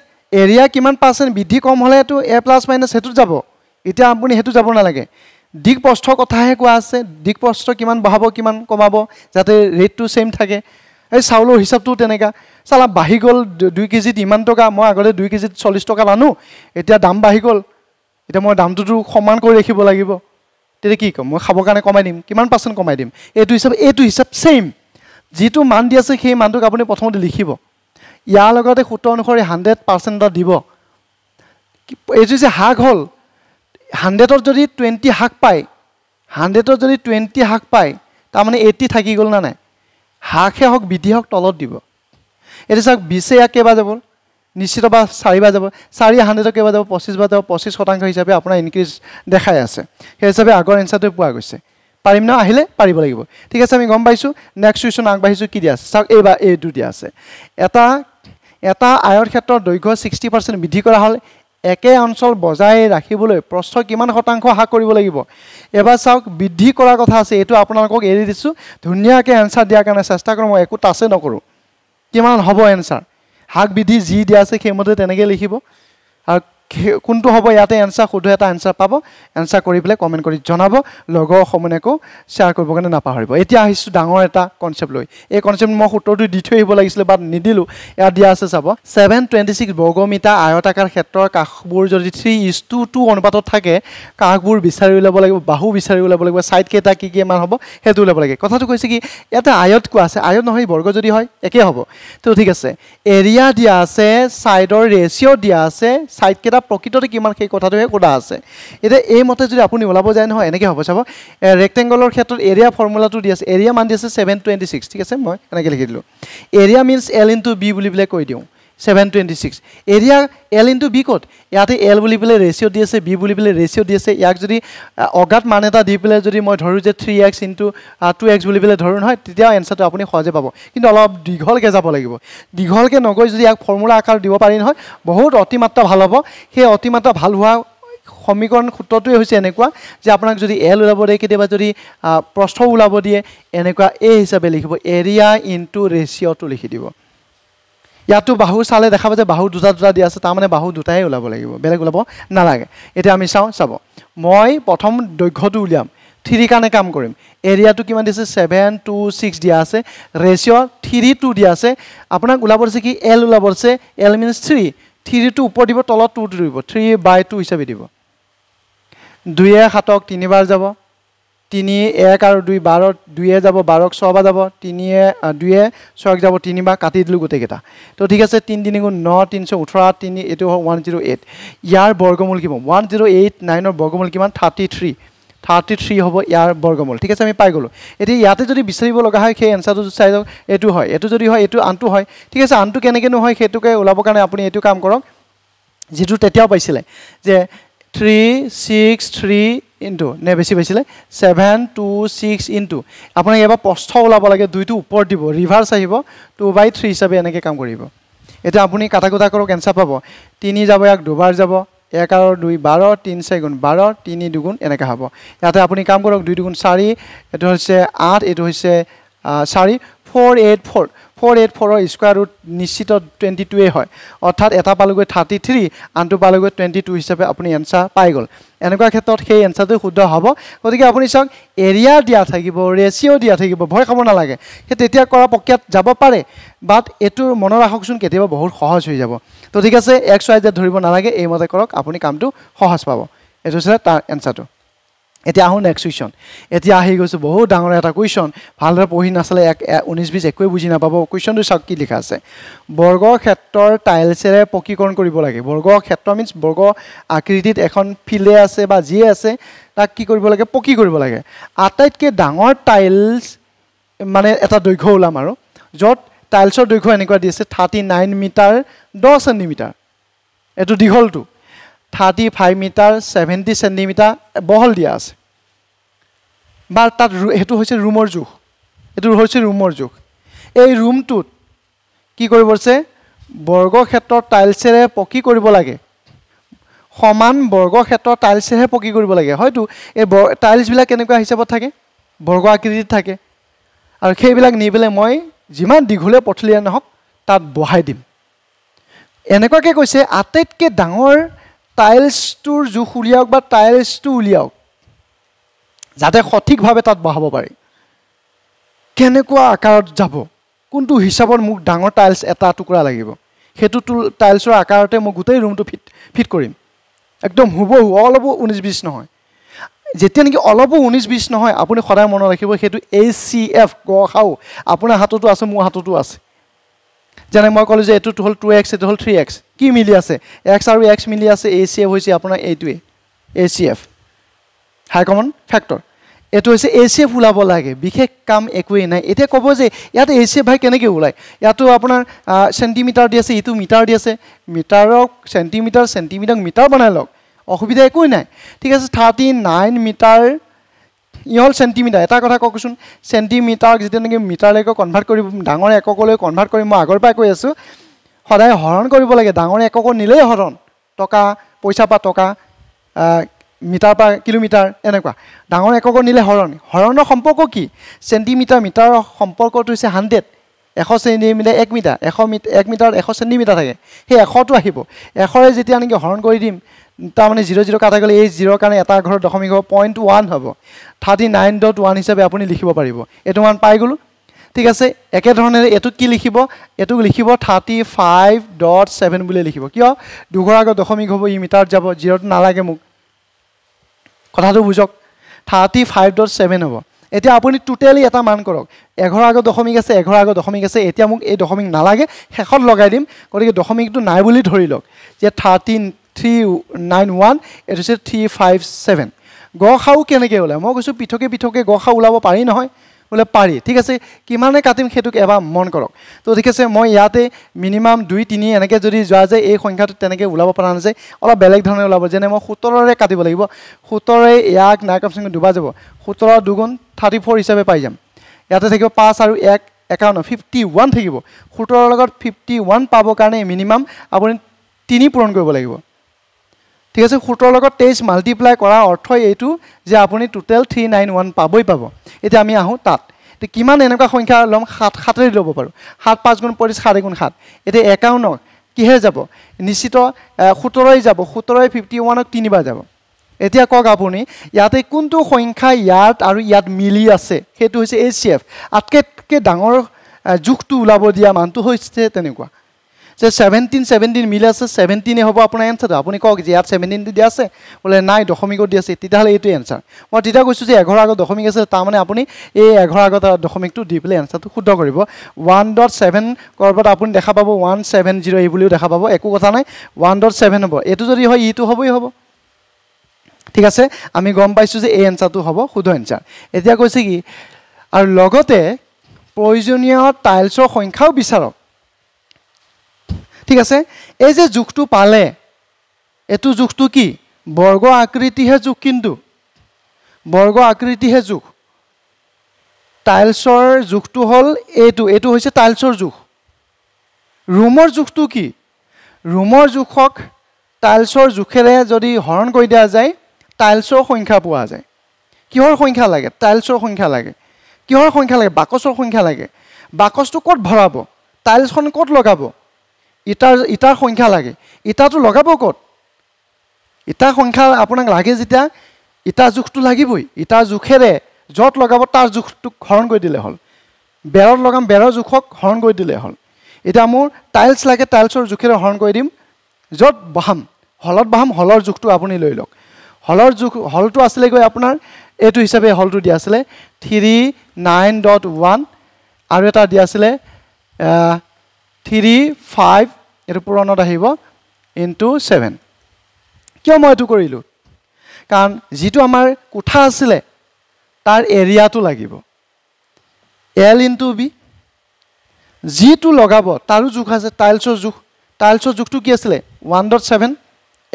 এৰিয়া কিমান পাৰ্চেণ্ট বৃদ্ধি কম হ'লে এইটো এ প্লাছ মাইনাছ সেইটোত যাব, এতিয়া আপুনি সেইটো যাব নালাগে। দিক প্ৰস্থৰ কথাহে কোৱা আছে, দিক প্ৰস্থ কিমান বঢ়াব কিমান কমাব যাতে ৰেটটো ছেইম থাকে। এই চাউলৰ হিচাপটো তেনেকুৱা, চালা বাঢ়ি গ'ল 2 কেজিত ইমান টকা, মই আগতে 2 কেজিত 40 টকা আনো, এতিয়া দাম বাঢ়ি গ'ল, এতিয়া মই দামটোতো সমান কৰি ৰাখিব লাগিব, তেতিয়া কি ক'ম মই খাবৰ কাৰণে কমাই দিম, কিমান পাৰ্চেণ্ট কমাই দিম, এইটো হিচাপ ছেইম। যিটো মান দি আছে সেই মানটোক আপুনি প্ৰথমতে লিখিব, ইয়াৰ লগতে সূত্ৰ অনুসৰি 100% এটা দিব। এইটো যে হ্ৰাস হ'ল, 100ত যদি 20 হ্ৰাস পায় হাণ্ড্ৰেডত যদি 20 হাক পায় তাৰমানে 80 থাকি গ'ল না নাই। হাকে হওক বিধি হওক তলত দিব। এতিয়া চাওক 20 ইয়াক কেইবা যাব, নিশ্চিত বা চাৰিবাৰ যাব, চাৰি 100ত কেইবা যাব 25 বাৰ যাব, 25% হিচাপে আপোনাৰ ইনক্ৰিজ দেখাই আছে। সেই হিচাপে আগৰ এনচাৰটো পোৱা গৈছে। পাৰিম ন আহিলে পাৰিব লাগিব, ঠিক আছে। আমি গম পাইছোঁ। নেক্সট কুৱেশ্যন আগবাঢ়িছোঁ। কি দিয়া আছে চাওক, এইবাৰ এই দুটা আছে। এটা আয়ৰ ক্ষেত্ৰত দৈৰ্ঘ্য 60% বৃদ্ধি কৰা হ'ল। একে অঞ্চল বজাই ৰাখিবলৈ প্ৰস্থ কিমান শতাংশ হ্ৰাস কৰিব লাগিব? এবাৰ চাওক, বৃদ্ধি কৰাৰ কথা আছে। এইটো আপোনালোকক এৰি দিছোঁ, ধুনীয়াকৈ এনচাৰ দিয়াৰ কাৰণে চেষ্টা কৰোঁ। মই একো টাচে নকৰোঁ। কিমান হ'ব এনচাৰ? হ্ৰাস বৃদ্ধি যি দিয়া আছে সেইমতে তেনেকৈ লিখিব। আৰু কোনটো হ'ব ইয়াতে এনচাৰ, শুদ্ধ এটা এনচাৰ পাব। এনচাৰ কৰি পেলাই কমেণ্ট কৰি জনাব। লগৰ সমনীয়াকো শ্বেয়াৰ কৰিবৰ কাৰণে নাপাহৰিব। এতিয়া আহিছোঁ ডাঙৰ এটা কনচেপ্ট লৈ। এই কনচেপ্ট মই সূত্ৰটো দি থৈ আহিব লাগিছিলে, বাট নিদিলোঁ। ইয়াত দিয়া আছে চাব, 726 বৰ্গমিটাৰ আয়তাকাৰ ক্ষেত্ৰৰ কাষবোৰ যদি 3:2 অনুপাতত থাকে, কাষবোৰ বিচাৰি ওলাব লাগিব, বাহু বিচাৰি ওলাব লাগিব, ছাইড কেইটা কি কি মান হ'ব সেইটো ওলাব লাগে। কথাটো কৈছে কি, ইয়াতে আয়ত কোৱা আছে। আয়ত নহয়, বৰ্গ যদি হয় একেই হ'ব। তো ঠিক আছে, এৰিয়া দিয়া আছে, ছাইডৰ ৰেচিঅ' দিয়া আছে, ছাইডকেইটা প্ৰকৃততে কিমান সেই কথাটোহে সোধা আছে। এতিয়া এইমতে যদি আপুনি ওলাব যায় নহয়, এনেকৈ হ'ব। চাব, ৰেক্টেংগলৰ ক্ষেত্ৰত এৰিয়া ফৰ্মুলাটো দি আছে। এৰিয়া মান দি আছে 726, ঠিক আছে। মই এনেকৈ লিখি দিলোঁ, এৰিয়া মিনছ L × B বুলি পেলাই কৈ দিওঁ 726। এৰিয়া L × B ক'ত? ইয়াতে L বুলি পেলাই ৰেচিঅ' দি আছে, B বুলি পেলাই ৰেচিঅ' দি আছে। ইয়াক যদি অগাত মান এটা দি পেলাই যদি মই ধৰোঁ যে 3x × 2x বুলি পেলাই ধৰোঁ নহয়, তেতিয়া এনচাৰটো আপুনি সহজে পাব। কিন্তু অলপ দীঘলকৈ যাব লাগিব। দীঘলকৈ নগৈ যদি ইয়াক ফৰ্মুলা আকাৰত দিব পাৰি নহয়, বহুত অতিমাত্ৰা ভাল হ'ব। সেই অতিমাত্ৰা ভাল হোৱা সমীকৰণ সূত্ৰটোৱে হৈছে এনেকুৱা যে আপোনাক যদি L ওলাব দিয়ে, কেতিয়াবা যদি প্ৰস্থ ওলাব দিয়ে, এনেকুৱা এই হিচাপে লিখিব। এৰিয়া ইনটু ৰেচিঅ'টো লিখি দিব। ইয়াতো বাহু চালে দেখা পায় যে বাহু দুটা দিয়া আছে, তাৰমানে বাহু দুটাই ওলাব লাগিব, বেলেগ ওলাব নালাগে। এতিয়া আমি চাব, মই প্ৰথম দৈৰ্ঘ্যটো উলিয়াম, 3 কাৰণে কাম কৰিম। এৰিয়াটো কিমান দিছে? 726 দিয়া আছে। ৰেচিঅ' 3:2 দিয়া আছে। আপোনাক ওলাব দিছে কি? L ওলাব দিছে। L মিনছ 3, 3:2 ওপৰ দিব, তলত 2 দিব, 3/2 হিচাপে দিব। 2 × 7ক 3 বাৰ যাব, 3 × 1 আৰু 2 = 12, 2 যাব 12ক 6 বাৰ যাব, 2 × 2 = 6 যাব 3 বাৰ, কাটি দিলোঁ গোটেইকেইটা। তো ঠিক আছে, 3 × 3 = 9, 318, 3 এইটো 108। ইয়াৰ বৰ্গমূল কিমান? 1089ৰ বৰ্গমূল কিমান? 33 হ'ব ইয়াৰ বৰ্গমূল। ঠিক আছে, আমি পাই গ'লোঁ। এতিয়া ইয়াতে যদি বিচাৰিব লগা হয় সেই এনচাৰটো চাই যাওক। এইটো হয়, এইটো যদি হয়, এইটো আনটো হয়। ঠিক আছে, আনটো কেনেকৈনো হয় সেইটোকে ওলাবৰ কাৰণে আপুনি এইটো কাম কৰক, যিটো তেতিয়াও পাইছিলে যে 363 ইনটু নে বেছি পাইছিলে 726 ইনটু। আপোনাক এবাৰ প্ৰস্থ ওলাব লাগে, 2টো ওপৰত দিব, ৰিভাৰ্ছ আহিব 2/3 হিচাপে এনেকৈ কাম কৰিব। এতিয়া আপুনি কাটা কুটা কৰক, এনচাৰ পাব। 3 যাব, ইয়াক 2 বাৰ যাব, 1 আৰু 2 = 12, 3 × 4 = 12, 3 × 2 এনেকৈ হ'ব। ইয়াতে আপুনি কাম কৰক, 2 × 2 = 4, এইটো হৈছে 8, এইটো হৈছে 4, 484 স্কুৱাৰ ৰুট নিশ্চিত 22 হয়। অৰ্থাৎ এটা পালোগৈ 33, আনটো পালোগৈ 22 হিচাপে আপুনি এনচাৰ পাই গ'ল। এনেকুৱা ক্ষেত্ৰত সেই এনচাৰটো শুদ্ধ হ'ব। গতিকে আপুনি চাওক, এৰিয়া দিয়া থাকিব, ৰেচিঅ' দিয়া থাকিব, ভয় খাব নালাগে। সেই তেতিয়া কৰা প্ৰক্ৰিয়াত যাব পাৰে, বাট এইটো মনত ৰাখকচোন, কেতিয়াবা বহুত সহজ হৈ যাব। তো ঠিক আছে, XYZ ধৰিব নালাগে, এইমতে কৰক, আপুনি কামটো সহজ পাব। এইটো হৈছে তাৰ এনচাৰটো। এতিয়া আহোঁ নেক্সট কুৱেশ্যন। এতিয়া আহি গৈছোঁ বহুত ডাঙৰ এটা কুৱেশ্যন। ভালদৰে পঢ়ি নাচালে 19-20 একোৱে বুজি নাপাব। কুৱেশ্যনটো চাওক কি লিখা আছে, বৰ্গক্ষেত্ৰৰ টাইলছেৰে পকীকৰণ কৰিব লাগে। বৰ্গক্ষেত্ৰ মিনছ বৰ্গ আকৃতিত এখন ফিল্ডে আছে বা যিয়ে আছে তাক কি কৰিব লাগে? পকী কৰিব লাগে। আটাইতকৈ ডাঙৰ টাইলছ মানে এটা দৈৰ্ঘ্য ওলাম আৰু, য'ত টাইলছৰ দৈৰ্ঘ্য এনেকুৱা দি আছে 39 মিটাৰ 10 চেণ্টিমিটাৰ, এইটো দীঘলটো 35 মিটাৰ 70 চেণ্টিমিটাৰ বহল দিয়া আছে। বা তাত সেইটো হৈছে ৰুমৰ জোখ, এইটো হৈছে ৰুমৰ জোখ। এই ৰুমটোত কি কৰিব দিছে? বৰ্গক্ষেত্ৰৰ টাইলছেৰে পকী কৰিব লাগে। সমান বৰ্গক্ষেত্ৰৰ টাইলছেৰেহে পকী কৰিব লাগে। হয়তো এই টাইলছবিলাক কেনেকুৱা হিচাপত থাকে? বৰ্গ আকৃতিত থাকে। আৰু সেইবিলাক নি পেলাই মই যিমান দীঘলীয়া পথলিয়া নহওক তাত বহাই দিম। এনেকুৱাকৈ কৈছে আটাইতকৈ ডাঙৰ টাইলছটোৰ জোখ উলিয়াওক বা টাইলছটো উলিয়াওক, যাতে সঠিকভাৱে তাত বহাব পাৰি। কেনেকুৱা আকাৰত যাব, কোনটো হিচাপত মোক ডাঙৰ টাইলছ এটা টুকুৰা লাগিব, সেইটো টাইলছৰ আকাৰতে মই গোটেই ৰুমটো ফিট কৰিম। একদম হুবহু, অলপো 19-20 নহয়। যেতিয়া নেকি অলপো 19-20 নহয়, আপুনি সদায় মনত ৰাখিব সেইটো HCF গসাউ আপোনাৰ হাততো আছে, মোৰ হাততো আছে। যেনে মই ক'লোঁ যে এইটো হ'ল 2x, এইটো হ'ল 3x, কি মিলি আছে? x আৰু x মিলি আছে। HCF হৈছে আপোনাৰ এইটোৱে, HCF হাই কমন ফেক্টৰ। এইটো হৈছে এচিএফ ওলাব লাগে, বিশেষ কাম একোৱেই নাই। এতিয়া ক'ব যে ইয়াত এচিএফ ভাই কেনেকৈ ওলায়, ইয়াতো আপোনাৰ চেণ্টিমিটাৰ দি আছে, ইটো মিটাৰ দি আছে, মিটাৰক চেণ্টিমিটাৰ, চেণ্টিমিটাৰক মিটাৰ বনাই লওক, অসুবিধা একোৱেই নাই, ঠিক আছে। 39 মিটাৰ ই হ'ল চেণ্টিমিটাৰ। এটা কথা কওকচোন, চেণ্টিমিটাৰক যেতিয়া নেকি মিটাৰলৈকে কনভাৰ্ট কৰি ডাঙৰ এককলৈ কনভাৰ্ট কৰি, মই আগৰ পৰাই কৈ আছোঁ সদায় হৰণ কৰিব লাগে, ডাঙৰ এককত নিলেই হৰণ, টকা পইচা বা টকা, মিটাৰ বা কিলোমিটাৰ, এনেকুৱা ডাঙৰ এককত নিলে হৰণ। হৰণৰ সম্পৰ্ক কি? চেণ্টিমিটাৰ মিটাৰৰ সম্পৰ্কটো হৈছে 100, 100 চেণ্টিমিটাৰ 1 মিটাৰ, 1 মিটাৰ 100 চেণ্টিমিটাৰ থাকে, সেই 100টো আহিব। 100ৰে যেতিয়া নেকি হৰণ কৰি দিম, তাৰমানে 0 0 কাটা গ'লে এই 0ৰ কাৰণে এটা ঘৰত দশমিক হ'ব, 0.1 হ'ব, 39.1 হিচাপে আপুনি লিখিব পাৰিব। এইটো মান পাই গ'লোঁ, ঠিক আছে। একেধৰণেৰে এইটো কি লিখিব, এইটো লিখিব 35.7 বুলি লিখিব। কিয়? দুঘৰ আগত দশমিক হ'ব, ই মিটাৰত যাব, জিৰ'টো নালাগে মোক, কথাটো বুজক। 35.7 হ'ব। এতিয়া আপুনি টোটেলি এটা মান কৰক, এঘৰ আগত দশমিক আছে, এঘৰ আগত দশমিক আছে, এতিয়া মোক এই দশমিক নালাগে, শেষত লগাই দিম, গতিকে দশমিকটো নাই বুলি ধৰি লওক, যে 30.391 এইটো হৈছে 357। গ খাও কেনেকৈ ওলায়? মই কৈছোঁ পিঠকে পিঠকে গ খা ওলাব পাৰি নহয়, বোলে পাৰি, ঠিক আছে। কিমানে কাটিম সেইটোক এবাৰ মন কৰক। তো ঠিক আছে, মই ইয়াতে মিনিমাম 2 3 এনেকৈ যদি যোৱা যায়, এই সংখ্যাটো তেনেকৈ ওলাব পৰা নাযায়, অলপ বেলেগ ধৰণে ওলাব। যেনে মই 17ৰে কাটিব লাগিব, 17ৰে ইয়াক নাই কমচে ডুবা যাব, 17 2 গুণ 34 হিচাপে পাই যাম। ইয়াতে থাকিব 5 আৰু 1 51, 51 থাকিব। 17ৰ লগত 51 পাবৰ কাৰণে মিনিমাম আপুনি 3 পূৰণ কৰিব লাগিব, ঠিক আছে। 17ৰ লগত 23 মাল্টিপ্লাই কৰাৰ অৰ্থ এইটো যে আপুনি টোটেল 391 পাবই পাব। এতিয়া আমি আহোঁ তাত, এতিয়া কিমান এনেকুৱা সংখ্যা ল'ম, 7 7ৰে ল'ব পাৰোঁ, 7 5 গুণ 35, 7 1 গুণ 7। এতিয়া 51 কিহে যাব? নিশ্চিত 17ই যাব, 17ই 51ক 3বাৰ যাব। এতিয়া কওক আপুনি ইয়াতে কোনটো সংখ্যা ইয়াত আৰু ইয়াত মিলি আছে, সেইটো হৈছে এচিএফ। আটাইতকৈ ডাঙৰ জোখটো ওলাব দিয়া মানটো হৈছে তেনেকুৱা, যে 17 17 মিলি আছে, 17 হ'ব আপোনাৰ এনচাৰটো। আপুনি কওক যে ইয়াত 17 দিয়া আছে, বোলে নাই দশমিকত দিয়া আছে, তেতিয়াহ'লে এইটোৱে এনচাৰ। মই তেতিয়া কৈছোঁ যে এঘৰ আগত দশমিক আছে, তাৰমানে আপুনি এই এঘৰ আগত দশমিকটো দি পেলাই এনচাৰটো শুদ্ধ কৰিব। 1.7 কৰবাত আপুনি দেখা পাব 170 এই বুলিও দেখা পাব, একো কথা নাই, 1.7 হ'ব। এইটো যদি হয় ইটো হ'বই হ'ব, ঠিক আছে। আমি গম পাইছোঁ যে এই এনচাৰটো হ'ব শুদ্ধ এনচাৰ। এতিয়া কৈছে কি, আৰু লগতে প্ৰয়োজনীয় টাইলছৰ সংখ্যাও বিচাৰক, ঠিক আছে। এই যে জোখটো পালে, এইটো জোখটো কি? বৰ্গ আকৃতিহে জোখ, কিন্তু বৰ্গ আকৃতিহে জোখ। টাইলছৰ জোখটো হ'ল এইটো, এইটো হৈছে টাইলছৰ জোখ। ৰুমৰ জোখটো কি? ৰুমৰ জোখক টাইলছৰ জোখেৰে যদি হৰণ কৰি দিয়া যায়, টাইলছৰ সংখ্যা পোৱা যায়। কিহৰ সংখ্যা লাগে? টাইলছৰ সংখ্যা লাগে। কিহৰ সংখ্যা লাগে? বাকচৰ সংখ্যা লাগে। বাকচটো ক'ত ভৰাব? টাইলছখন ক'ত লগাব? ইটাৰ সংখ্যা লাগে। ইটাটো লগাব ক'ত? ইটাৰ সংখ্যা আপোনাক লাগে যেতিয়া ইটাৰ জোখটো লাগিবই। ইটাৰ জোখেৰে য'ত লগাব তাৰ জোখটোক হৰণ কৰি দিলে হ'ল। বেৰত লগাম, বেৰৰ জোখক হৰণ কৰি দিলে হ'ল। এতিয়া মোৰ টাইলছ লাগে, টাইলছৰ জোখেৰে হৰণ কৰি দিম। য'ত বহাম, হলত বহাম, হলৰ জোখটো আপুনি লৈ লওক। হলৰ জোখ, হলটো আছিলেগৈ আপোনাৰ এইটো হিচাপে হলটো দিয়া আছিলে 39.1, আৰু এটা দিয়া আছিলে 35, এইটো পূৰণত আহিব ইনটু 7। কিয় মই এইটো কৰিলোঁ? কাৰণ যিটো আমাৰ কোঠা আছিলে তাৰ এৰিয়াটো লাগিব, L ইনটু B। যিটো লগাব তাৰো জোখ আছে, টাইলছৰ জোখ। টাইলছৰ জোখটো কি আছিলে? 1.7।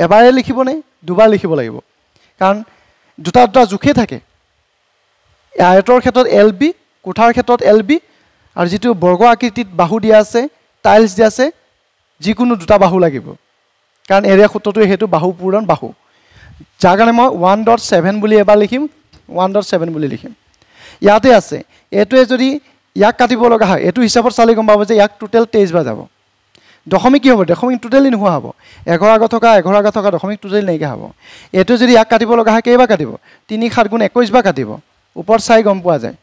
এবাৰে লিখিবনে দুবাৰ লিখিব লাগিব? কাৰণ দুটা দুটা জোখেই থাকে। আয়তৰ ক্ষেত্ৰত LB, কোঠাৰ ক্ষেত্ৰত LB, আৰু যিটো বৰ্গ আকৃতিত বাহু দিয়া আছে, টাইলছ দিয়া আছে, যিকোনো দুটা বাহু লাগিব, কাৰণ এৰিয়া সূত্ৰটোৱে সেইটো বাহু পূৰণ বাহু। যাৰ কাৰণে মই 1.7 বুলি এবাৰ লিখিম, 1.7 বুলি লিখিম। ইয়াতে আছে, এইটোৱে যদি ইয়াক কাটিব লগা হয়, এইটো হিচাপত চালে গম পাব যে ইয়াক টোটেল 23 বাৰ যাব। দশমিক কি হ'ব? দশমিক টোটেলি নোহোৱা হ'ব, এঘৰ আগত থকা দশমিক টোটেলি নাইকিয়া হ'ব। এইটো যদি ইয়াক কাটিব লগা হয়, কেইবাৰ কাটিব? 3 7 গুণ 21 বাৰ কাটিব, ওপৰত চাই গম পোৱা যায়।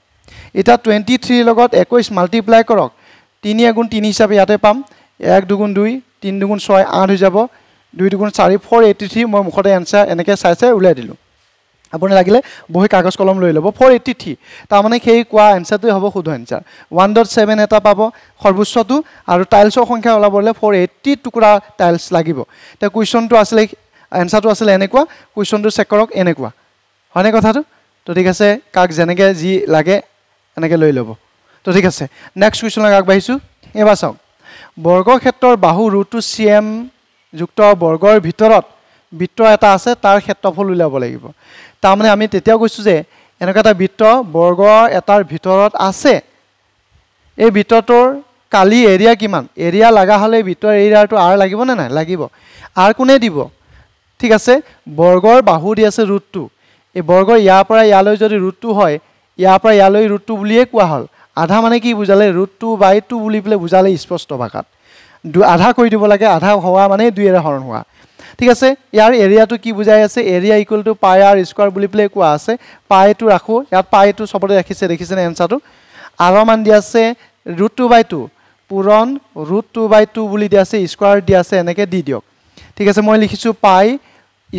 এতিয়া 23 লগত 21 মাল্টিপ্লাই কৰক, 3 গুণ 3 হিচাপে ইয়াতে পাম, 1 2 গুণ 2, 3 2 গুণ 6, 8 হৈ যাব, 2 2 গুণ 4, 483। মই মুখতে এনচাৰ এনেকৈ চাই চাই ওলাই দিলোঁ। আপুনি লাগিলে বহি কাগজ কলম লৈ ল'ব। 483 তাৰমানে সেই কোৱা এনচাৰটোৱে হ'ব শুদ্ধ এনচাৰ। 1.7 এটা পাব সৰ্বোচ্চটো, আৰু টাইলছৰ সংখ্যা ওলাবলৈ 480 টুকুৰা টাইলছ লাগিব। এতিয়া কুৱেশ্যনটো আছিলে, এনচাৰটো আছিলে এনেকুৱা, কুৱেশ্যনটো চেক কৰক এনেকুৱা, হয়নে কথাটো? তো ঠিক আছে, কাক যেনেকে যি লাগে এনেকে লৈ ল'ব। তো ঠিক আছে, নেক্সট কুৱেশ্যনলৈ আগবাঢ়িছোঁ। এবাৰ চাওক, বৰ্গক্ষেত্ৰৰ বাহু ৰুটু চি এম যুক্ত বৰ্গৰ ভিতৰত বৃত্ত এটা আছে, তাৰ ক্ষেত্ৰফল উলিয়াব লাগিব। তাৰমানে আমি তেতিয়াও কৈছোঁ যে এনেকুৱা এটা বৃত্ত বৰ্গ এটাৰ ভিতৰত আছে, এই বৃত্তটোৰ কালি এৰিয়া কিমান, এৰিয়া লগা হ'লে বৃত্তৰ এৰিয়াটো আৰ লাগিবনে নাই, লাগিব। আৰ কোনে দিব, ঠিক আছে, বৰ্গৰ বাহু দি আছে ৰুট টু, এই বৰ্গ ইয়াৰ পৰা ইয়ালৈ যদি ৰুট টু হয়, ইয়াৰ পৰা ইয়ালৈ ৰুট টু বুলিয়ে কোৱা হ'ল। আধা মানে কি বুজালে, ৰুট টু বাই টু বুলি পেলাই বুজালে স্পষ্ট ভাষাত। আধা কৰি দিব লাগে, আধা হোৱা মানে দুইৰে হৰণ হোৱা। ঠিক আছে, ইয়াৰ এৰিয়াটো কি বুজাই আছে, area equal to pi R square বুলি পেলাই কোৱা আছে। পাইটো ৰাখোঁ, ইয়াত পাইটো চবতে ৰাখিছে, দেখিছেনে এনচাৰটো। আৰ মান দিয়া আছে ৰুট টু বাই টু, পূৰণ ৰুট টু বাই টু বুলি দিয়া আছে, স্কুৱাৰ দিয়া আছে, এনেকৈ দি দিয়ক। ঠিক আছে, মই লিখিছোঁ পাই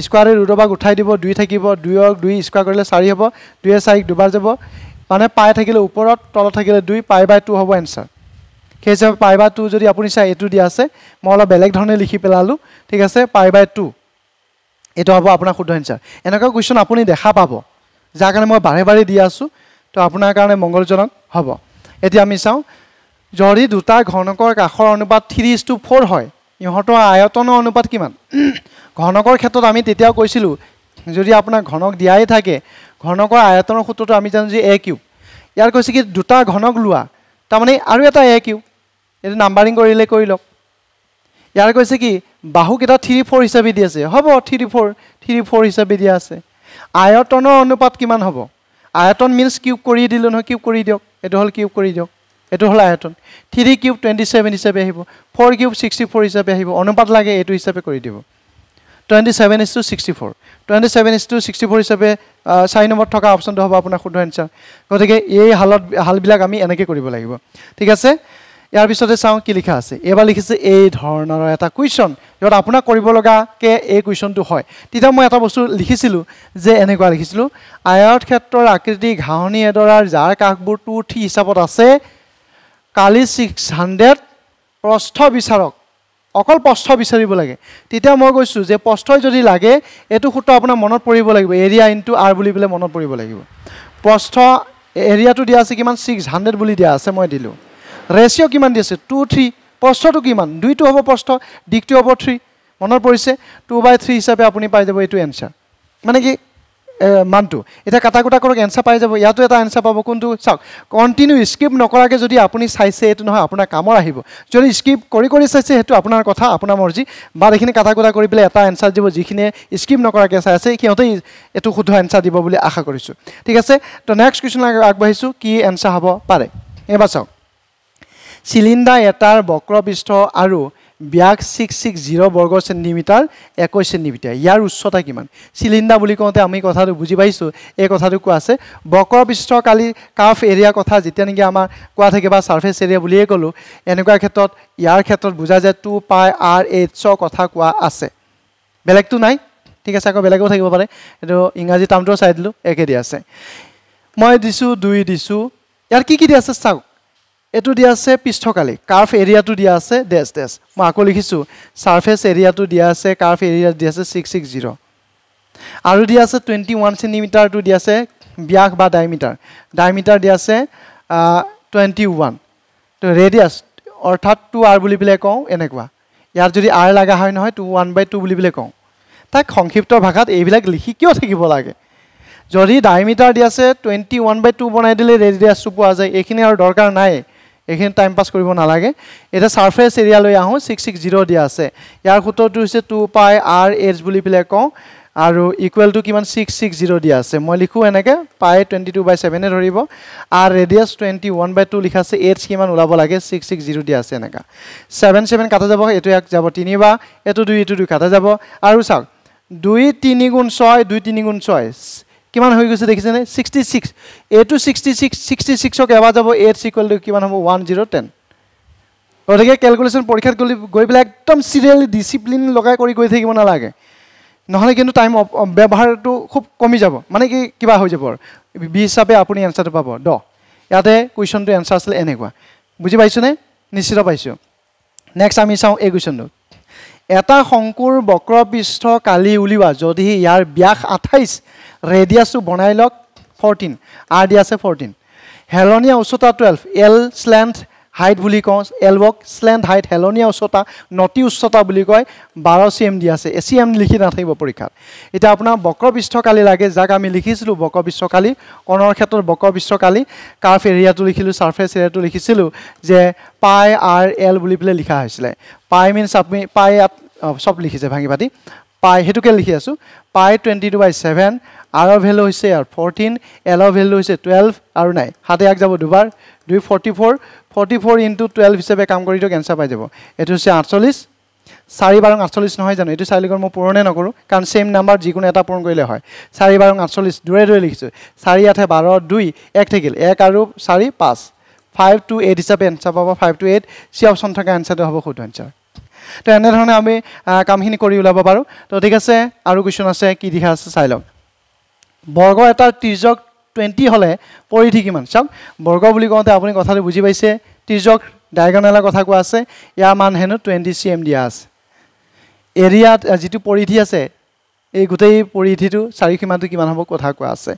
স্কুৱাৰে ৰুটৰ ভাগ উঠাই দিব, দুই থাকিব, দুইক দুই স্কুৱাৰ কৰিলে চাৰি হ'ব, দুয়ে চাৰিক দুবাৰ যাব, মানে পাই থাকিলে ওপৰত, তলত থাকিলে দুই, পাই বাই টু হ'ব এনচাৰ। সেই হিচাপে পাই বাই টু যদি আপুনি চাই, এইটো দিয়া আছে, মই অলপ বেলেগ ধৰণে লিখি পেলালোঁ। ঠিক আছে, পাই বাই টু, এইটো হ'ব আপোনাৰ শুদ্ধ এনচাৰ। এনেকুৱা কুৱেশ্যন আপুনি দেখা পাব, যাৰ কাৰণে মই বাৰে বাৰে দি আছোঁ, তো আপোনাৰ কাৰণে মংগলজনক হ'ব। এতিয়া আমি চাওঁ, যদি দুটা ঘনকৰ কাষৰ অনুপাত 3:4 হয়, ইহঁতৰ আয়তনৰ অনুপাত কিমান। ঘনকৰ ক্ষেত্ৰত আমি তেতিয়াও কৈছিলোঁ, যদি আপোনাৰ ঘনক দিয়াই থাকে, ঘনকৰ আয়তনৰ সূত্ৰটো আমি জানো যে এ কিউব। ইয়াৰ কৈছে কি দুটা ঘনক লোৱা, তাৰমানে আৰু এটা এ কিউব, এইটো নাম্বাৰিং কৰিলে কৰি লওক। ইয়াৰ কৈছে কি বাহুকেইটা 3:4 হিচাপে দি আছে, হ'ব 3:4 হিচাপে দিয়া আছে। আয়তনৰ অনুপাত কিমান হ'ব, আয়তন মিনছ কিউব কৰি দিলোঁ নহয়, কিউব কৰি দিয়ক, এইটো হ'ল কিউব কৰি দিয়ক, এইটো হ'ল আয়তন। 3³ 27 হিচাপে আহিব, 4³ 64 হিচাপে আহিব, অনুপাত লাগে এইটো হিচাপে কৰি দিব। 27:64, 27:64 হিচাপে 4 নম্বৰত থকা অপশ্যনটো হ'ব আপোনাৰ শুদ্ধ এনচাৰ। গতিকে এই হালবিলাক আমি এনেকৈ কৰিব লাগিব। ঠিক আছে, ইয়াৰ পিছতে চাওঁ কি লিখা আছে। এইবাৰ লিখিছে এই ধৰণৰ এটা কুৱেশ্যন, য'ত আপোনাক কৰিব লগাকৈ এই কুৱেশ্যনটো হয়। তেতিয়া মই এটা বস্তু লিখিছিলোঁ যে এনেকুৱা লিখিছিলোঁ, আয়তক্ষেত্ৰৰ আকৃতি ঘাঁহনি এডৰাৰ যাৰ কাষবোৰ 2-3 হিচাপত আছে, কালি 600 প্ৰস্থ বিচাৰক, অকল প্ৰস্থ বিচাৰিব লাগে। তেতিয়া মই কৈছোঁ যে প্ৰস্থই যদি লাগে, এইটো সূত্ৰ আপোনাৰ মনত পৰিব লাগিব, এৰিয়া ইনটু আৰ বুলি পেলাই মনত পৰিব লাগিব। প্ৰস্থ এৰিয়াটো দিয়া আছে কিমান, 600 বুলি দিয়া আছে, মই দিলোঁ। ৰেচিঅ' কিমান দিছে, 2:3, প্ৰস্থটো কিমান, 2টো হ'ব প্ৰস্থ, দিশটো হ'ব 3, মনত পৰিছে, 2/3 হিচাপে আপুনি পাই যাব এইটো এনচাৰ, মানে কি মানটো। এতিয়া কাটা কুটা কৰক, এনচাৰ পাই যাব। ইয়াতো এটা এনচাৰ পাব, কোনটো চাওক, কণ্টিনিউ স্কিপ নকৰাকৈ যদি আপুনি চাইছে, এইটো নহয় আপোনাৰ কামৰ আহিব। যদি স্কিপ কৰি কৰি চাইছে, সেইটো আপোনাৰ কথা, আপোনাৰ মৰ্জি। বা এইখিনি কাটা কুটা কৰি পেলাই এটা এনচাৰ দিব, যিখিনিয়ে স্কিপ নকৰাকৈ চাই আছে সিহঁতে এইটো শুদ্ধ এনচাৰ দিব বুলি আশা কৰিছোঁ। ঠিক আছে, তো নেক্সট কুৱেশ্যনলৈ আগবাঢ়িছোঁ, কি এনচাৰ হ'ব পাৰে। এইবাৰ চাওক, চিলিণ্ডাৰ এটাৰ বক্ৰপৃষ্ঠ আৰু ব্যাস 660 বৰ্গ চেণ্টিমিটাৰ, 21 চেণ্টিমিটাৰ, ইয়াৰ উচ্চতা কিমান। চিলিণ্ডাৰ বুলি কওঁতে আমি কথাটো বুজি পাইছোঁ, এই কথাটো কোৱা আছে। বক্ৰপৃষ্ঠ কালি কাৰ্ভ এৰিয়াৰ কথা যেতিয়া নেকি আমাৰ কোৱা থাকে, বা ছাৰ্ফেচ এৰিয়া বুলিয়ে ক'লোঁ, এনেকুৱা ক্ষেত্ৰত ইয়াৰ ক্ষেত্ৰত বুজা যায় 2πrh কথা কোৱা আছে, বেলেগটো নাই। ঠিক আছে, আকৌ বেলেগো থাকিব পাৰে, এইটো ইংৰাজী টাৰ্মটো চাই দিলোঁ, একে দিয়া আছে। মই দিছোঁ 2 দিছোঁ, ইয়াৰ কি কি দিয়া আছে চাওক। এইটো দিয়া আছে পৃষ্ঠকালি, কাৰ্ভ এৰিয়াটো দিয়া আছে ডেছ ডেছ, মই আকৌ লিখিছোঁ ছাৰ্ফেচ এৰিয়াটো দিয়া আছে, কাৰ্ভ এৰিয়াটো দিয়া আছে 660, আৰু দিয়া আছে 21 চেণ্টিমিটাৰটো দিয়া আছে ব্যাস বা ডায়মিটাৰ, ডায়মিটাৰ দিয়া আছে 21, তো ৰেডিয়াছ অৰ্থাৎ 2r বুলি পেলাই কওঁ, এনেকুৱা। ইয়াত যদি r লগা হয় নহয়, 1/2 বুলি পেলাই কওঁ। তাক সংক্ষিপ্ত ভাষাত এইবিলাক লিখি কিয় থাকিব লাগে। যদি ডায়মিটাৰ দিয়া আছে 21/2 বনাই দিলে ৰেডিয়াছটো পোৱা যায়, এইখিনি আৰু দৰকাৰ নাই, এইখিনি টাইম পাছ কৰিব নালাগে। এতিয়া ছাৰ্ফেচ এৰিয়ালৈ আহোঁ, 660 দিয়া আছে, ইয়াৰ সূত্ৰটো হৈছে 2πrh বুলি পেলাই কওঁ, আৰু ইকুৱেলটো কিমান 660 দিয়া আছে, মই লিখোঁ এনেকৈ, পাই 22/7 ধৰিব, আৰু ৰেডিয়াছ 21/2 লিখা আছে, এইটছ কিমান ওলাব লাগে, 660 দিয়া আছে এনেকুৱা। 7/7 কাটা যাব, এইটো এক যাব 3 বাৰ, এইটো 2, এইটো 2 কাটা যাব, আৰু চাওক 2 3 গুণ 6, 2 3 গুণ 6 কিমান হৈ গৈছে, দেখিছেনে 66, এইটো 66, 66ক এবাৰ যাব, এইটছ ইকুৱেল টু কিমান হ'ব 1010। গতিকে কেলকুলেশ্যন পৰীক্ষাত গৈ পেলাই একদম চিৰিয়েল ডিচিপ্লিন লগাই কৰি গৈ থাকিব নালাগে, নহ'লে কিন্তু টাইম ব্যৱহাৰটো খুব কমি যাব, মানে কি কিবা হৈ যাব। 20 হিচাপে আপুনি এনচাৰটো পাব 10। ইয়াতে কুৱেশ্যনটো এনচাৰ আছিলে এনেকুৱা, বুজি পাইছোঁনে, নিশ্চিত পাইছোঁ। নেক্সট আমি চাওঁ এই কুৱেশ্যনটো, এটা শংকুৰ বক্ৰপৃষ্ঠ কালি উলিওৱা, যদিহে ইয়াৰ ব্যাস 28, ৰেডিয়াছটো বনাই লওক 14, RD আছে 14, হেলনীয়া উচ্চতা 12, L slant হাইট বুলি কওঁ, এলবক স্লেণ্ট হাইট, হেলনীয়া উচ্চতা, নটি উচ্চতা বুলি কয় 12 cm দিয়া আছে, ACM লিখি নাথাকিব পৰীক্ষাত। এতিয়া আপোনাৰ বক্ৰপৃষ্ঠকালী লাগে, যাক আমি লিখিছিলোঁ বক্ৰপৃষ্ঠকালী, কণৰ ক্ষেত্ৰত বক্ৰপৃষ্ঠকালী, কাৰ্ভ এৰিয়াটো লিখিলোঁ, ছাৰ্ফেচ এৰিয়াটো লিখিছিলোঁ যে পাই আৰ এল বুলি পেলাই লিখা হৈছিলে। পাই মিনছ আপুনি পাই ইয়াত চব লিখিছে ভাঙি পাতি, পাই সেইটোকে লিখি আছোঁ, পাই 22/7, আৰৰ ভেলু হৈছে 14, এলৰ ভেলু হৈছে 12 আৰু নাই হাতে আগ যাব দুবাৰ 244, 44 × 12 হিচাপে কাম কৰি দিয়ক, এনচাৰ পাই যাব। এইটো হৈছে 48, 4×12 নহয় জানো, এইটো চাৰিলে মই পূৰণে নকৰোঁ কাৰণ ছেইম নাম্বাৰ যিকোনো এটা পূৰণ কৰিলে হয়। 4×12 দূৰে দূৰে লিখিছোঁ, 4 × 8 = 12, 1 থাকিল, 1 আৰু 4 = 5, 528 হিচাপে এনচাৰ পাব, 528 চি অপশ্যন থকা এনচাৰটো হ'ব শুদ্ধ এনচাৰ। তো এনেধৰণে আমি কামখিনি কৰি ওলাব পাৰোঁ। তো ঠিক আছে, আৰু কুৱেশ্যন আছে কি দিশা আছে চাই লওক। বৰ্গ এটাৰ ত্ৰিজক 20 হ'লে পৰিধি কিমান? চাওক, বৰ্গ বুলি কওঁতে আপুনি কথাটো বুজি পাইছে, ত্ৰিজক ডায়েগনেলৰ কথা কোৱা আছে, ইয়াৰ মান হেনো 20 cm দিয়া আছে। এৰিয়াত যিটো পৰিধি আছে, এই গোটেই পৰিধিটো চাৰিসীমাটো কিমান হ'ব কথা কোৱা আছে।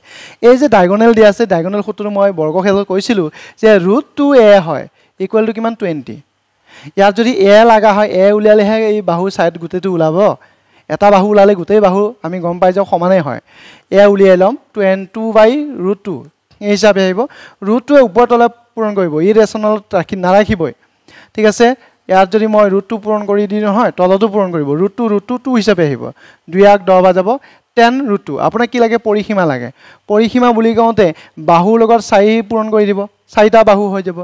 এই যে ডায়েগনেল দিয়া আছে, ডায়েগনেল সূত্ৰটো মই বৰ্গক্ষেত্ৰত কৈছিলোঁ যে √2a হয় ইকুৱেলটো কিমান 20। ইয়াত যদি এ লগা হয়, এ উলিয়ালেহে এই বাহু ছাইড গোটেইটো ওলাব, এটা বাহু ওলালে গোটেই বাহু আমি গম পাই যাওঁ সমানেই হয়। এ উলিয়াই ল'ম 22/√2 এই হিচাপে আহিব, √2 ওপৰ তলে পূৰণ কৰিব, ই ৰেচনেলত নাৰাখিবই। ঠিক আছে, ইয়াত যদি মই √2 পূৰণ কৰি দিওঁ নহয়, তলতো পূৰণ কৰিব, √2 √2 হিচাপে আহিব, 2 × 1 = 10 বা যাব 10/√2। আপোনাক কি লাগে? পৰিসীমা লাগে। পৰিসীমা বুলি কওঁতে বাহুৰ লগত 4 পূৰণ কৰি দিব, 4টা বাহু হৈ যাব।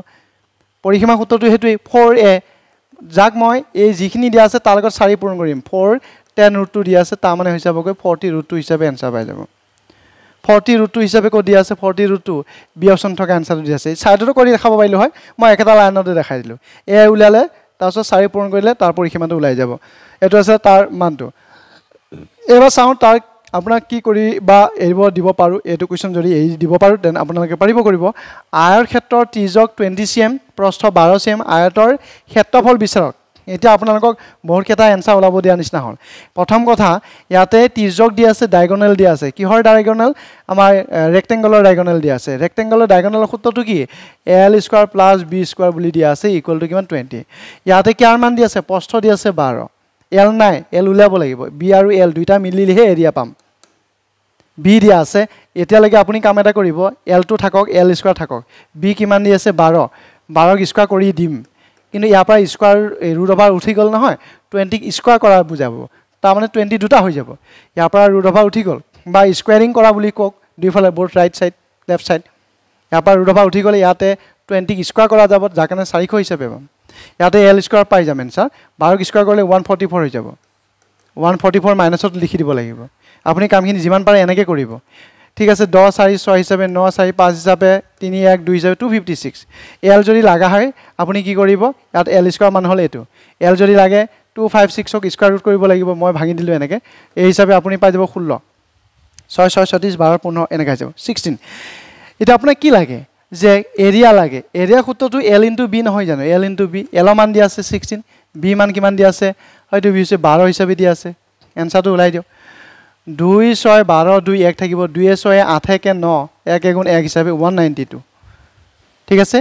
পৰিসীমা সূত্ৰটো সেইটোৱেই 4a, যাক মই এই যিখিনি দিয়া আছে তাৰ লগত 4 পূৰণ কৰিম, 4 10/√2 দিয়া আছে, তাৰমানে হৈ যাবগৈ 40/√2 হিচাপে এনচাৰ পাই যাব। 40/√2 হিচাপে ক'ত দিয়া আছে? 40/√2 বি অপশ্যন থকা এনচাৰটো দিয়া আছে। ছাইডতো কৰি দেখাব পাৰিলোঁ হয়, মই একেটা লাইনতে দেখাই দিলোঁ, এ ওলালে তাৰপিছত 4 পূৰণ কৰিলে তাৰ পৰিসীমাটো ওলাই যাব। এইটো আছে তাৰ মানটো। এইবাৰ চাওঁ তাৰ আপোনাক কি কৰি বা এৰিব দিব পাৰোঁ, এইটো কুৱেশ্যন যদি এৰি দিব পাৰোঁ তেন আপোনালোকে পাৰিব কৰিব। আয়ৰ ক্ষেত্ৰৰ ত্ৰিজক 20 cm, প্ৰস্থ 12 cm, আয়তৰ ক্ষেত্ৰফল বিচাৰক। এতিয়া আপোনালোকক বহুতকেইটা এনচাৰ ওলাব দিয়া নিচিনা হ'ল। প্ৰথম কথা, ইয়াতে ত্ৰিজক দিয়া আছে, ডায়েগনেল দিয়া আছে, কিহৰ ডায়েগনেল? আমাৰ ৰেক্টেংগলৰ ডায়েগনেল দিয়া আছে। ৰেক্টেংগলৰ ডায়েগনেলৰ সূত্ৰটো কি? L² + B² বুলি দিয়া আছে, ইকুৱেলটো কিমান 20। ইয়াতে কিয়াৰ মান দিয়া আছে? প্ৰস্থ দিয়া আছে 12, এল নাই, এল উলিয়াব লাগিব, বি আৰু এল দুইটা মিলিলেহে এৰিয়া পাম, বি দিয়া আছে। এতিয়ালৈকে আপুনি কাম এটা কৰিব, এলটো থাকক, L² থাকক, বি কিমান দি আছে? 12, 12ক স্কুৱাৰ কৰি দিম, কিন্তু ইয়াৰ পৰা স্কুৱাৰ √2 উঠি গ'ল নহয়, 20ক স্কুৱাৰ কৰা বুজাব, তাৰমানে 20 দুটা হৈ যাব, ইয়াৰ পৰা √2 উঠি গ'ল, বা স্কুৱেৰিং কৰা বুলি কওক, দুইফালে বৰ্ড ৰাইট ছাইড লেফ্ট ছাইড, ইয়াৰ পৰা √2 উঠি গ'লে ইয়াতে 20ক স্কুৱাৰ কৰা যাব, যাৰ কাৰণে 400 হিচাপে পাম। ইয়াতে L² পাই যাম এনচাৰ, 12ক স্কুৱাৰ কৰিলে 144 হৈ যাব, 144 মাইনাছত লিখি দিব লাগিব। আপুনি কামখিনি যিমান পাৰে এনেকৈ কৰিব। ঠিক আছে, 10 × 4 = 6 হিচাপে, 9 × 4 = 5 হিচাপে, 3 × 1 = 2 হিচাপে 256। এল যদি লগা হয় আপুনি কি কৰিব? ইয়াত L² মান হ'ল এইটো, এল যদি লাগে 256ক স্কুৱাৰ ৰুট কৰিব লাগিব, মই ভাঙি দিলোঁ এনেকৈ, এই হিচাপে আপুনি পাই যাব 16, 6 × 6 = 36, 12 × 15 এনেকৈ যাব 16। এতিয়া আপোনাৰ কি লাগে? যে এৰিয়া লাগে। এৰিয়া সূত্ৰটো L × B নহয় জানো? L × B, এলৰ মান দিয়া আছে 16, বি মান কিমান দিয়া আছে? হয়তো বি হৈছে 12 হিচাপে দিয়া আছে, এনচাৰটো ওলাই দিয়ক। 2 × 6 = 12, 2 × 1 থাকিব, 2×6 = 8, 8×1 = 9, 1×1 হিচাপে 192। ঠিক আছে,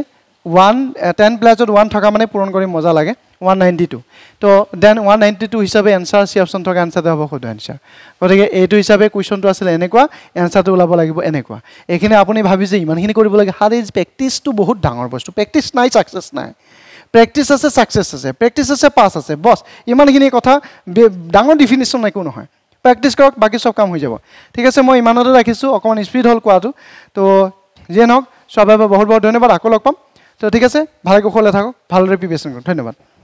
10 প্লাছত 1 থকা মানে পূৰণ কৰি মজা লাগে, 192। তো দেন 192 হিচাপে এনচাৰ চি অপশ্যন থকা এনচাৰটো হ'ব শুদ্ধ এনচাৰ। গতিকে এইটো হিচাপে কুৱেশ্যনটো আছিলে এনেকুৱা, এনচাৰটো ওলাব লাগিব এনেকুৱা। এইখিনি আপুনি ভাবিছে ইমানখিনি কৰিব লাগে, হাৰ্ড ইজ প্ৰেক্টিচটো বহুত ডাঙৰ বস্তু, প্ৰেক্টিচ নাই ছাকচেছ নাই, প্ৰেক্টিচ আছে ছাকচেছ আছে, প্ৰেক্টিচ আছে পাছ আছে, বছ ইমানখিনি কথা, ডাঙৰ ডিফিনিশ্যন একো নহয়। প্ৰেক্টিচ কৰক, বাকী চব কাম হৈ যাব। ঠিক আছে, মই ইমানতে ৰাখিছোঁ, অকণমান স্পীড হ'ল কোৱাটো। তো যিয়ে নহওক, চব বাবে বহুত বহুত ধন্যবাদ, আকৌ লগ পাম। তো ঠিক আছে, ভালে কুশলে থাকক, ভালদৰে প্ৰিপেৰেশ্যন কৰক, ধন্যবাদ।